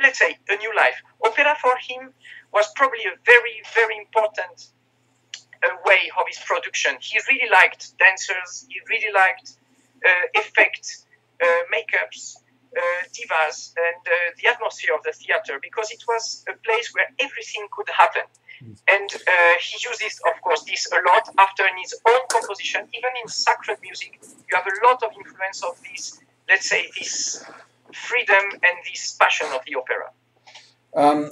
let's say, a new life. Opera for him was probably a very, very important a way of his production. He really liked dancers, he really liked uh, effects, uh, makeups, uh, divas, and uh, the atmosphere of the theater, because it was a place where everything could happen. And uh, he uses, of course, this a lot after in his own composition, even in sacred music. You have a lot of influence of this, let's say, this freedom and this passion of the opera. Um,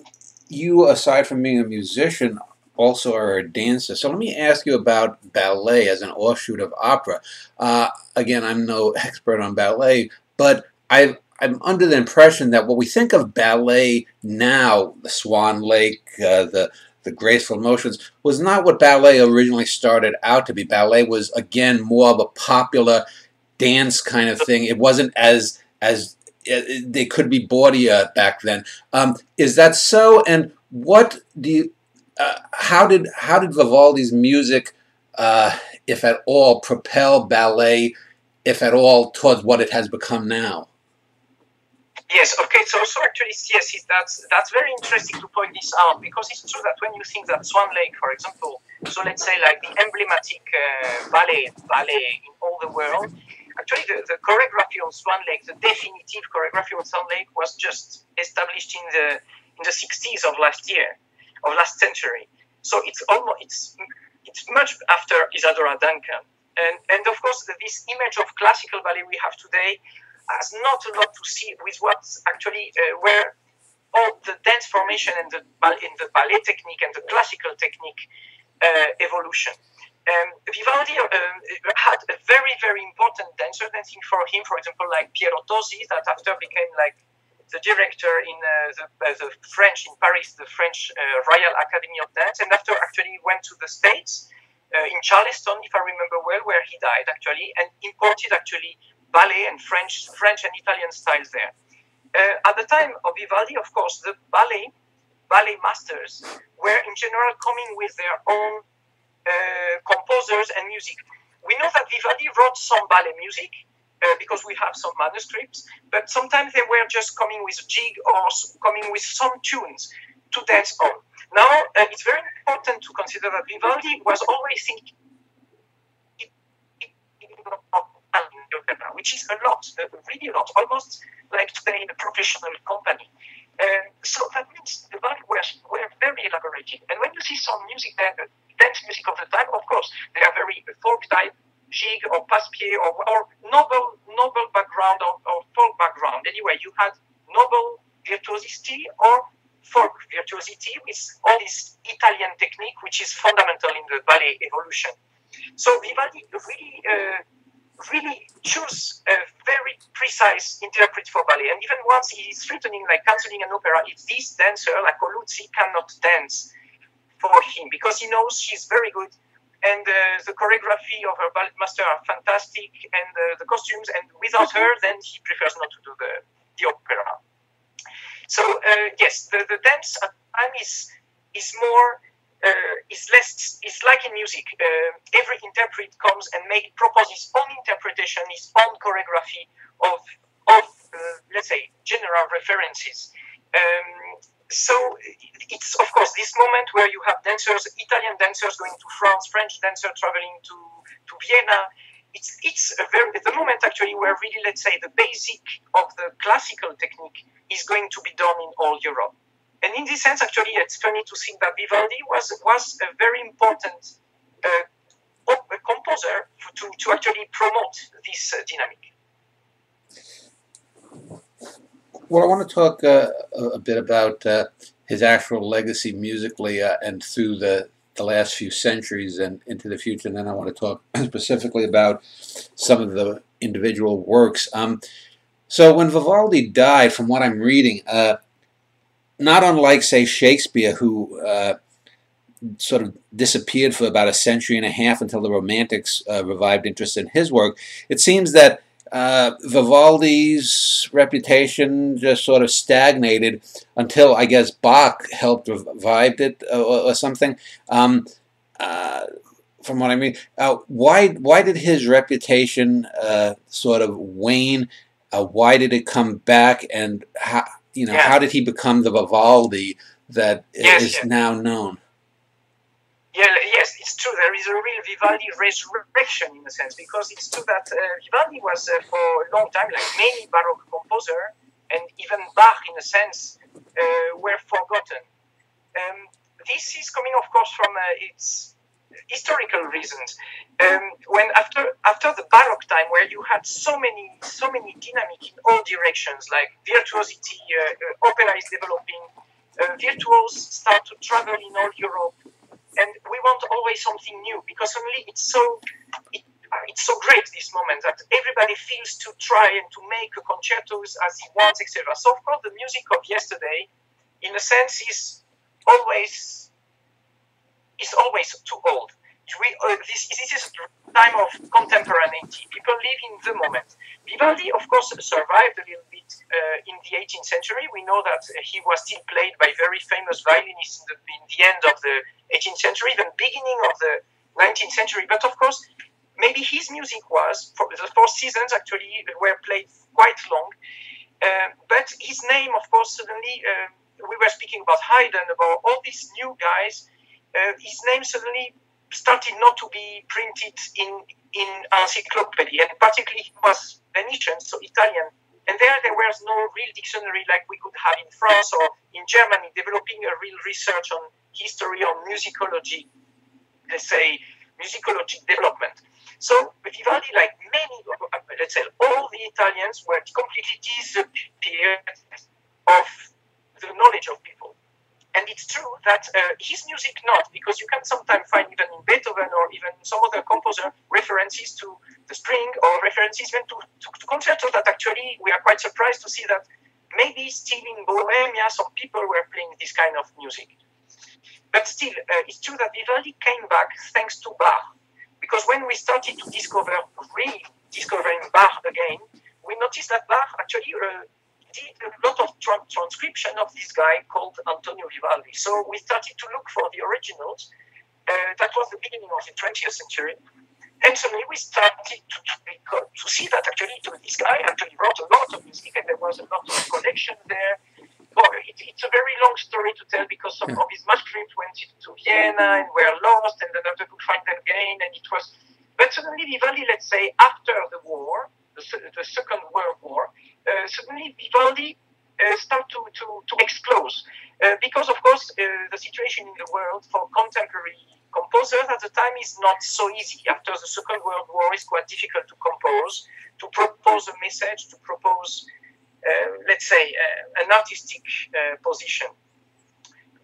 you, aside from being a musician, also are a dancer. So let me ask you about ballet as an offshoot of opera. Uh, again, I'm no expert on ballet, but I've, I'm under the impression that what we think of ballet now, the Swan Lake, uh, the, the graceful motions, was not what ballet originally started out to be. Ballet was, again, more of a popular dance kind of thing. It wasn't as, as uh, they could be bawdier back then. Um, is that so? And what do you, Uh, how did how did Vivaldi's music, uh, if at all, propel ballet, if at all, towards what it has become now? Yes. Okay. So, so actually, yes, that's that's very interesting to point this out, because it's true that when you think that Swan Lake, for example, so let's say like the emblematic uh, ballet ballet in all the world, actually the, the choreography on Swan Lake, the definitive choreography on Swan Lake, was just established in the in the sixties of last year. Of last century, so it's almost it's it's much after Isadora Duncan, and and of course the, this image of classical ballet we have today has not a lot to see with what's actually uh, where all the dance formation and the in the ballet technique and the classical technique uh, evolution. Um, Vivaldi uh, had a very very important dancer dancing for him, for example, like Piero Tosi, that after became like the director in uh, the, uh, the French, in Paris, the French uh, Royal Academy of Dance, and after actually went to the States, uh, in Charleston, if I remember well, where he died actually, and imported actually ballet and French, French and Italian styles there. Uh, at the time of Vivaldi, of course, the ballet, ballet masters were in general coming with their own uh, composers and music. We know that Vivaldi wrote some ballet music, Uh, because we have some manuscripts, but sometimes they were just coming with a jig or coming with some tunes to dance on. Now, uh, it's very important to consider that Vivaldi was always thinking of opera, which is a lot, uh, really a lot, almost like today in a professional company. Uh, so that means the Vivaldi were, were very elaborated. And when you see some music, uh, dance music of the time, of course, they are very folk type, jig or passe-pied or, or noble noble background or, or folk background. Anyway, you had noble virtuosity or folk virtuosity with all this Italian technique, which is fundamental in the ballet evolution. So Vivaldi really, uh, really chose a very precise interpret for ballet. And even once he is threatening, like cancelling an opera, if this dancer, like Coluzzi, cannot dance for him, because he knows she's very good, and uh, the choreography of her ballet master are fantastic, and uh, the costumes, and without her, then he prefers not to do the, the opera. So, uh, yes, the, the dance at time is, is more, uh, is less, it's like in music. Uh, every interpret comes and make, propose his own interpretation, his own choreography of, of uh, let's say, general references. Um, so it's, of course, this moment where you have dancers, Italian dancers going to France, French dancers traveling to, to Vienna. It's, it's a very, the moment actually where really, let's say, the basic of the classical technique is going to be done in all Europe. And in this sense, actually, it's funny to think that Vivaldi was, was a very important uh, composer to, to actually promote this uh, dynamic. Well, I want to talk uh, a bit about uh, his actual legacy musically uh, and through the, the last few centuries and into the future. And then I want to talk specifically about some of the individual works. Um, so when Vivaldi died, from what I'm reading, uh, not unlike, say, Shakespeare, who uh, sort of disappeared for about a century and a half until the Romantics uh, revived interest in his work, it seems that Uh, Vivaldi's reputation just sort of stagnated until, I guess, Bach helped revive it or, or something. Um, uh, from what I mean, uh, why why did his reputation uh, sort of wane? Uh, why did it come back? And how, you know, yeah. how did he become the Vivaldi that yes, is yes. now known? Yeah, yes, it's true. There is a real Vivaldi resurrection, in a sense, because it's true that uh, Vivaldi was, uh, for a long time, like many Baroque composers, and even Bach, in a sense, uh, were forgotten. Um, this is coming, of course, from uh, its historical reasons. Um, when after after the Baroque time, where you had so many so many dynamic in all directions, like virtuosity, uh, uh, opera is developing, uh, virtuos start to travel in all Europe. And we want always something new, because suddenly it's so it, it's so great, this moment, that everybody feels to try and to make a concertos as he wants, et cetera. So, of course, the music of yesterday, in a sense, is always is always too old. We, uh, this, this is a time of contemporaneity. People live in the moment. Vivaldi, of course, survived a little bit uh, in the eighteenth century. We know that uh, he was still played by very famous violinists in the, in the end of the eighteenth century, even beginning of the nineteenth century. But, of course, maybe his music was, for the Four Seasons actually were played quite long. Uh, but his name, of course, suddenly, uh, we were speaking about Haydn, about all these new guys. Uh, his name suddenly started not to be printed in in encyclopedia, and particularly he was Venetian, so Italian, and there there was no real dictionary like we could have in France or in Germany, developing a real research on history, on musicology, let's say, musicology development. So Vivaldi, like many, let's say, all the Italians, were completely disappeared of the knowledge of people. And it's true that uh, his music not, because you can sometimes find even in Beethoven or even some other composer references to the string or references even to, to, to concertos that actually we are quite surprised to see that maybe still in Bohemia some people were playing this kind of music. But still, uh, it's true that Vivaldi came back thanks to Bach, because when we started to discover, rediscovering Bach again, we noticed that Bach actually uh, did a lot of tra transcription of this guy called Antonio Vivaldi. So we started to look for the originals. Uh, that was the beginning of the twentieth century. And suddenly we started to, to see that actually this guy actually wrote a lot of music, and there was a lot of collection there. Well, it, it's a very long story to tell, because some of his manuscripts went to Vienna and were lost, and then they could find them again. And it was, but suddenly Vivaldi, let's say, after the war, the, the Second World War, Uh, suddenly Vivaldi uh, started to, to, to explode, uh, because, of course, uh, the situation in the world for contemporary composers at the time is not so easy. After the Second World War, it's quite difficult to compose, to propose a message, to propose, uh, let's say, uh, an artistic uh, position.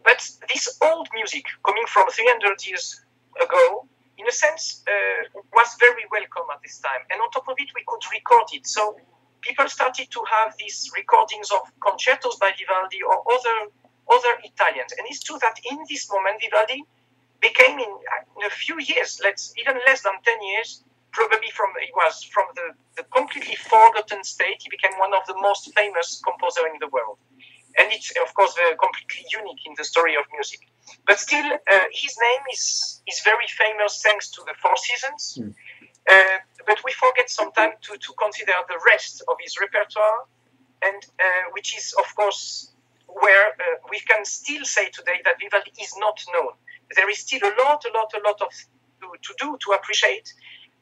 But this old music, coming from three hundred years ago, in a sense, uh, was very welcome at this time. And on top of it, we could record it. So people started to have these recordings of concertos by Vivaldi or other other Italians. And it's true that in this moment, Vivaldi became in, in a few years, let's even less than ten years, probably from he was from the, the completely forgotten state, he became one of the most famous composers in the world. And it's, of course, uh, completely unique in the story of music. But still, uh, his name is, is very famous thanks to the Four Seasons. Mm. Uh, but we forget sometimes to, to consider the rest of his repertoire, and uh, which is, of course, where uh, we can still say today that Vivaldi is not known. There is still a lot, a lot, a lot of to, to do, to appreciate,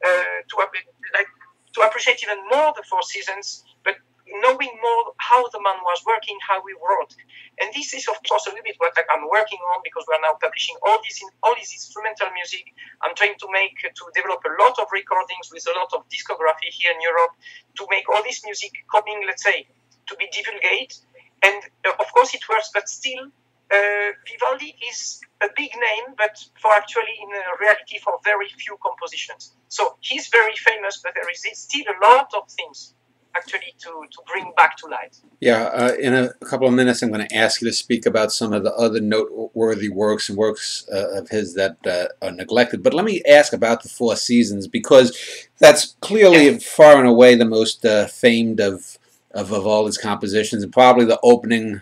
uh, to, like, to appreciate even more the Four Seasons, but knowing more how the man was working, how he wrote. And this is, of course, a little bit what I'm working on, because we are now publishing all this in all this instrumental music. I'm trying to make, to develop a lot of recordings with a lot of discography here in Europe to make all this music coming, let's say, to be divulgated. And uh, of course it works, but still, uh, Vivaldi is a big name, but for actually in uh, reality for very few compositions. So he's very famous, but there is still a lot of things actually to, to bring back to light. Yeah, uh, in a couple of minutes I'm going to ask you to speak about some of the other noteworthy works and works uh, of his that uh, are neglected. But let me ask about the Four Seasons, because that's clearly yeah. far and away the most uh, famed of, of of all his compositions, and probably the opening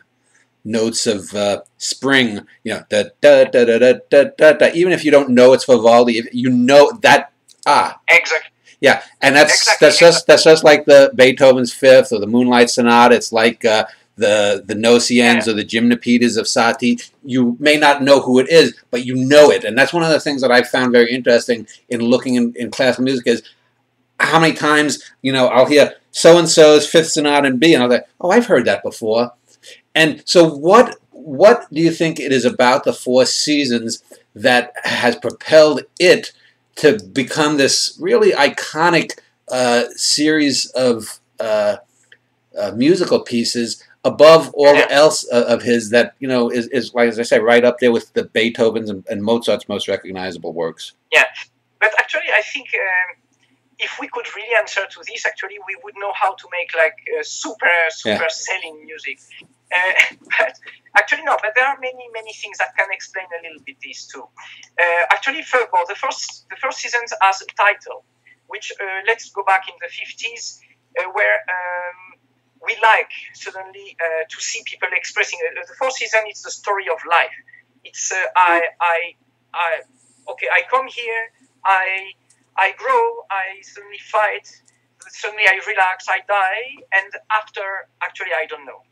notes of uh, spring, you know, da da da da da da da da. Even if you don't know it's Vivaldi, if you know that, ah, exactly. Yeah, and that's exactly, that's exactly. just that's just like the Beethoven's Fifth or the Moonlight Sonata. It's like uh, the the Nociens yeah. or the Gymnopedas of Satie. You may not know who it is, but you know it, and that's one of the things that I found very interesting in looking in, in classical music is how many times, you know, I'll hear so and so's Fifth Sonata in B, and I'll say, oh, I've heard that before. And so, what what do you think it is about the Four Seasons that has propelled it to become this really iconic uh, series of uh, uh, musical pieces above all yeah. else uh, of his that, you know, is, is, like as I say, right up there with the Beethoven's and, and Mozart's most recognizable works? Yeah, but actually I think um, if we could really answer to this, actually we would know how to make like uh, super, super yeah. selling music. Uh, but actually no, but there are many, many things that can explain a little bit these two. Uh, actually, first of all, the first, the first seasons has a title, which uh, let's go back in the fifties, uh, where um, we like suddenly uh, to see people expressing uh, the fourth season. It's the story of life. It's uh, I, I, I. Okay, I come here. I, I grow. I suddenly fight. Suddenly I relax. I die, and after, actually, I don't know.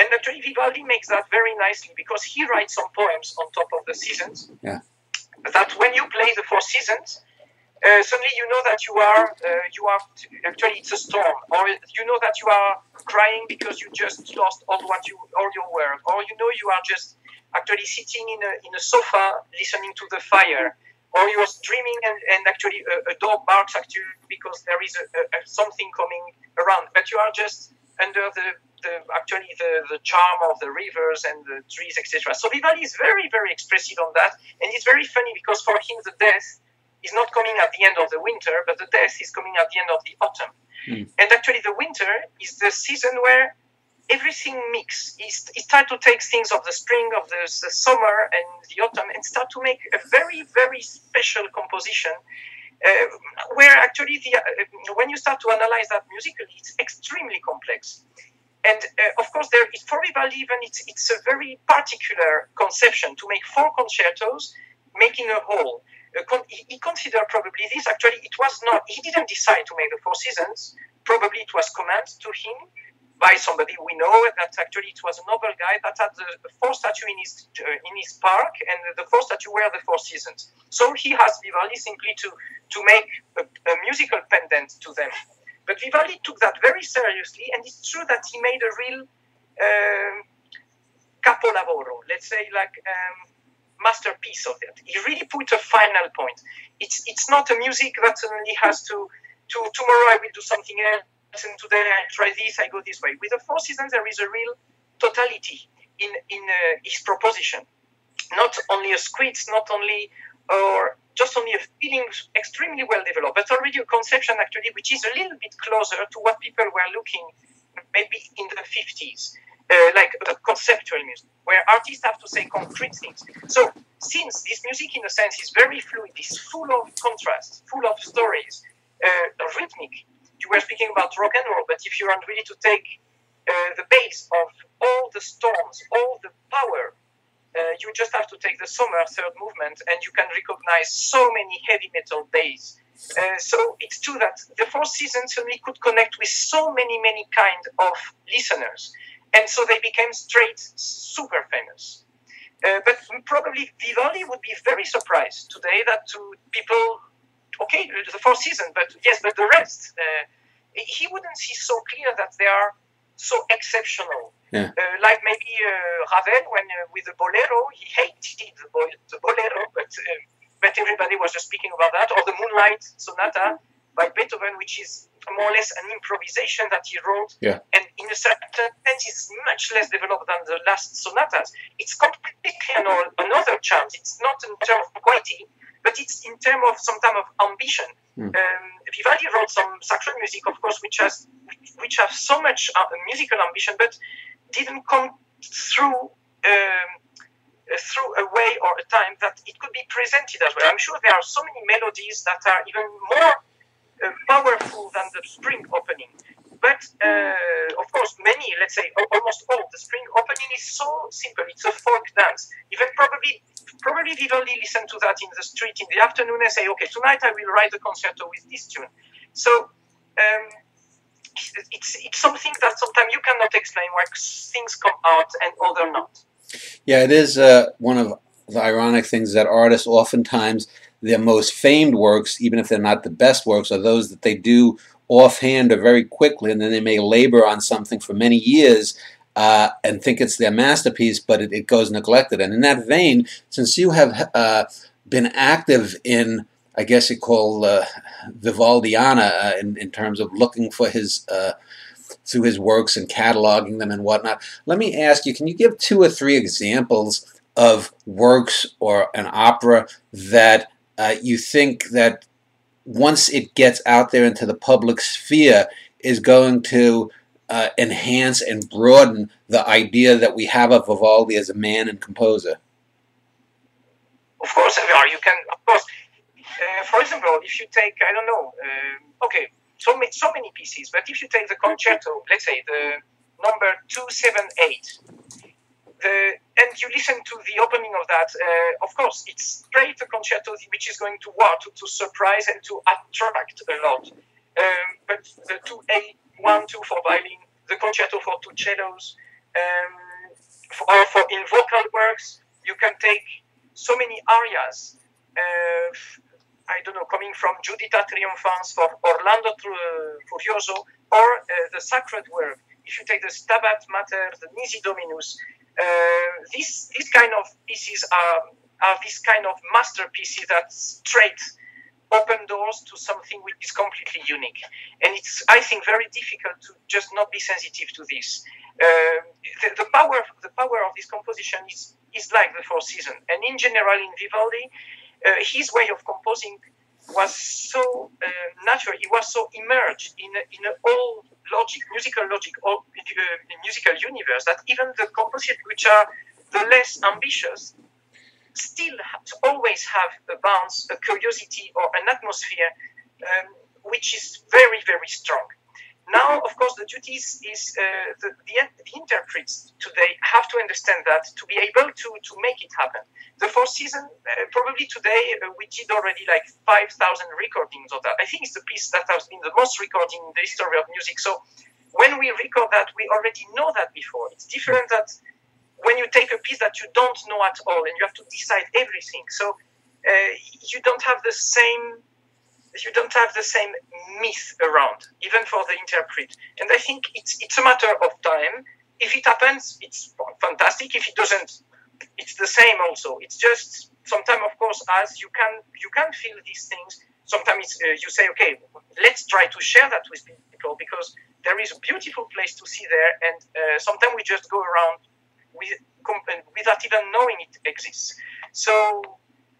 And actually, Vivaldi makes that very nicely because he writes some poems on top of the seasons. Yeah. That when you play the Four Seasons, uh, suddenly you know that you are, uh, you are actually it's a storm, or you know that you are crying because you just lost all what you, all your work, or you know you are just actually sitting in a in a sofa listening to the fire, or you are dreaming and, and actually a, a dog barks at you because there is a, a, something coming around, but you are just under the The, actually the, the charm of the rivers and the trees, et cetera. So Vivaldi is very, very expressive on that. And it's very funny because for him, the death is not coming at the end of the winter, but the death is coming at the end of the autumn. Mm. And actually the winter is the season where everything mixes. He, he starts to take things of the spring, of the, the summer and the autumn and start to make a very, very special composition. Uh, where actually, the, uh, when you start to analyze that musically, it's extremely complex. And uh, of course, there is for Vivaldi even it's it's a very particular conception to make four concertos, making a whole. Uh, con he, he considered probably this. Actually, it was not. He didn't decide to make the Four Seasons. Probably it was commanded to him by somebody we know. That actually it was a noble guy that had the four statues in his uh, in his park, and the four statues were the Four Seasons. So he asked Vivaldi simply to to make a, a musical pendant to them. But Vivaldi took that very seriously, and it's true that he made a real uh, capolavoro, let's say, like um, masterpiece of it. He really put a final point. It's it's not a music that suddenly has to, to tomorrow I will do something else, and today I try this, I go this way. With the Four Seasons, there is a real totality in in uh, his proposition. Not only a squeeze, not only or. Just only a feeling extremely well developed, but already a conception actually which is a little bit closer to what people were looking maybe in the fifties. uh, like uh, conceptual music, where artists have to say concrete things. So since this music, in a sense, is very fluid, is full of contrasts, full of stories, uh, rhythmic. You were speaking about rock and roll, but if you are really to take uh, the base of all the storms, all the power, uh, you just have to take the summer third movement, and you can recognize so many heavy metal bass. Uh, so it's true that the Four Seasons suddenly could connect with so many, many kind of listeners. And so they became straight super famous. Uh, but probably Vivaldi would be very surprised today that to people, okay, the Four Seasons, but yes, but the rest, uh, he wouldn't see so clear that they are so exceptional. Yeah. Uh, like maybe uh, Ravel, when uh, with the Bolero, he hated the, bol the Bolero, but uh, but everybody was just speaking about that, or the Moonlight Sonata by Beethoven, which is more or less an improvisation that he wrote, yeah. And in a certain sense is much less developed than the last sonatas. It's completely another chance. It's not in terms of quality, but it's in terms of some type of ambition. Mm. Um, Vivaldi wrote some sacred music, of course, which has which have so much uh, musical ambition, but didn't come through um, through a way or a time that it could be presented as well. I'm sure there are so many melodies that are even more uh, powerful than the spring opening. But, uh, of course, many, let's say, almost all, the spring opening is so simple. It's a folk dance. Even probably, probably Vivaldi listened to that in the street in the afternoon and say, okay, tonight I will write a concerto with this tune. So, um, it's, it's something that sometimes you cannot explain why things come out and other not. Yeah, it is uh, one of the ironic things that artists oftentimes, their most famed works, even if they're not the best works, are those that they do offhand or very quickly, and then they may labor on something for many years uh, and think it's their masterpiece, but it, it goes neglected. And in that vein, since you have uh, been active in, I guess you call uh, Vivaldiana, uh, in, in terms of looking for his... Uh, through his works and cataloging them and whatnot. Let me ask you, can you give two or three examples of works or an opera that uh, you think that once it gets out there into the public sphere is going to uh, enhance and broaden the idea that we have of Vivaldi as a man and composer? Of course, there are. You can, of course. Uh, for example, if you take, I don't know, uh, okay, So many, so many pieces, but if you take the concerto, let's say the number two seven eight, the, and you listen to the opening of that, uh, of course, it's straight a concerto which is going to wow, to, to surprise and to attract a lot. Um, but the two eight one two for violin, the concerto for two cellos, um, for, or for in vocal works, you can take so many arias. Uh, I don't know, coming from Giuditta Triumphans for Orlando Furioso, or uh, the sacred work. If you take the Stabat Mater, the Nisi Dominus, uh, these these kind of pieces are are these kind of masterpieces that straight open doors to something which is completely unique. And it's, I think, very difficult to just not be sensitive to this. Uh, the, the power the power of this composition is is like the Four Seasons, and in general in Vivaldi. Uh, his way of composing was so uh, natural. He was so immersed in a, in a all logic, musical logic, all uh, musical universe that even the compositions which are the less ambitious still have, always have a bounce, a curiosity, or an atmosphere um, which is very, very strong. Now, of course, the duties is uh, the, the, the interprets today have to understand that to be able to, to make it happen. The Four Seasons, uh, probably today, uh, we did already like five thousand recordings of that. I think it's the piece that has been the most recorded in the history of music. So when we record that, we already know that before. It's different that when you take a piece that you don't know at all and you have to decide everything. So uh, you don't have the same... you don't have the same myth around, even for the interpret. And I think it's it's a matter of time. If it happens, it's fantastic. If it doesn't, it's the same also. It's just sometimes, of course, as you can you can feel these things. Sometimes it's, uh, you say, okay, let's try to share that with people because there is a beautiful place to see there. And uh, sometimes we just go around with, without even knowing it exists. So...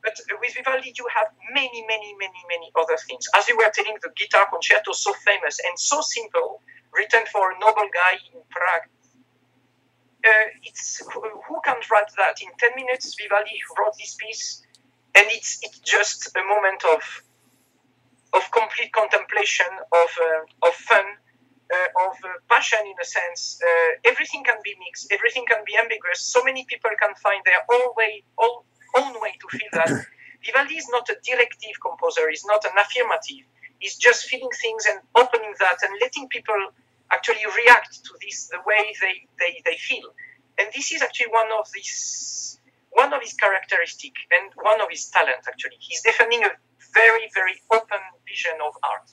But with Vivaldi, you have many, many, many, many other things. As you were telling, the guitar concerto, so famous and so simple, written for a noble guy in Prague, uh, it's who can write that in ten minutes? Vivaldi wrote this piece, and it's it's just a moment of of complete contemplation, of uh, of fun, uh, of uh, passion in a sense. Uh, everything can be mixed, everything can be ambiguous. So many people can find their own way, all, own way to feel that. Vivaldi is not a directive composer, he's not an affirmative. He's just feeling things and opening that and letting people actually react to this the way they, they, they feel. And this is actually one of these, one of his characteristics and one of his talents, actually. He's defending a very, very open vision of art.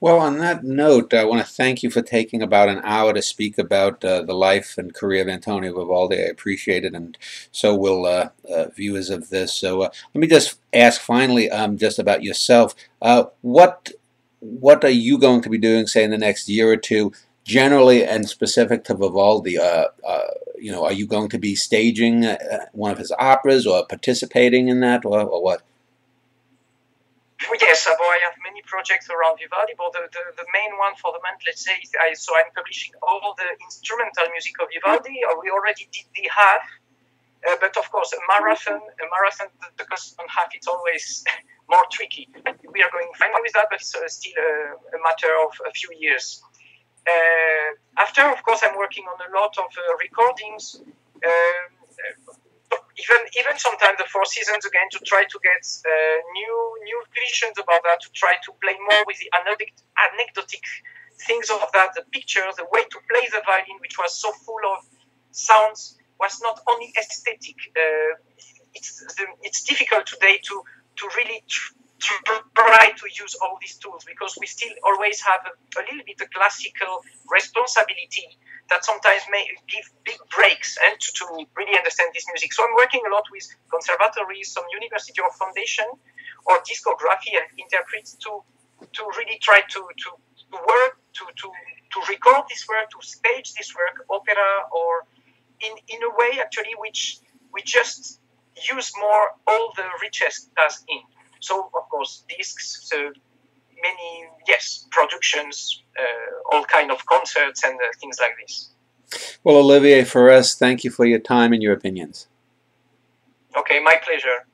Well, on that note, I want to thank you for taking about an hour to speak about uh, the life and career of Antonio Vivaldi. I appreciate it, and so will uh, uh, viewers of this. So uh, let me just ask finally um, just about yourself. Uh, what what are you going to be doing, say, in the next year or two, generally and specific to Vivaldi? Uh, uh, you know, are you going to be staging uh, one of his operas or participating in that, or, or what? Yes, I have many projects around Vivaldi, but the, the, the main one for the moment, let's say, is I, so I'm publishing all the instrumental music of Vivaldi. We already did the half, uh, but of course, a marathon, a marathon, because on half it's always more tricky. We are going fine with that, but it's uh, still a, a matter of a few years. Uh, after, of course, I'm working on a lot of uh, recordings, um, Even even sometimes the Four Seasons again, to try to get uh, new new visions about that, to try to play more with the anecdotic things of that, the picture, the way to play the violin, which was so full of sounds, was not only aesthetic. Uh, it's the, it's difficult today to to really tr try to use all these tools, because we still always have a, a little bit of classical responsibility that sometimes may give big breaks and to, to really understand this music. So I'm working a lot with conservatories, some university or foundation, or discography and interprets to to really try to, to, to work, to, to, to record this work, to stage this work, opera, or in, in a way actually which we just use more all the richest as in. So of course discs, so many, yes, productions, uh, all kind of concerts and uh, things like this. Well, Olivier Foures, thank you for your time and your opinions. Okay, my pleasure.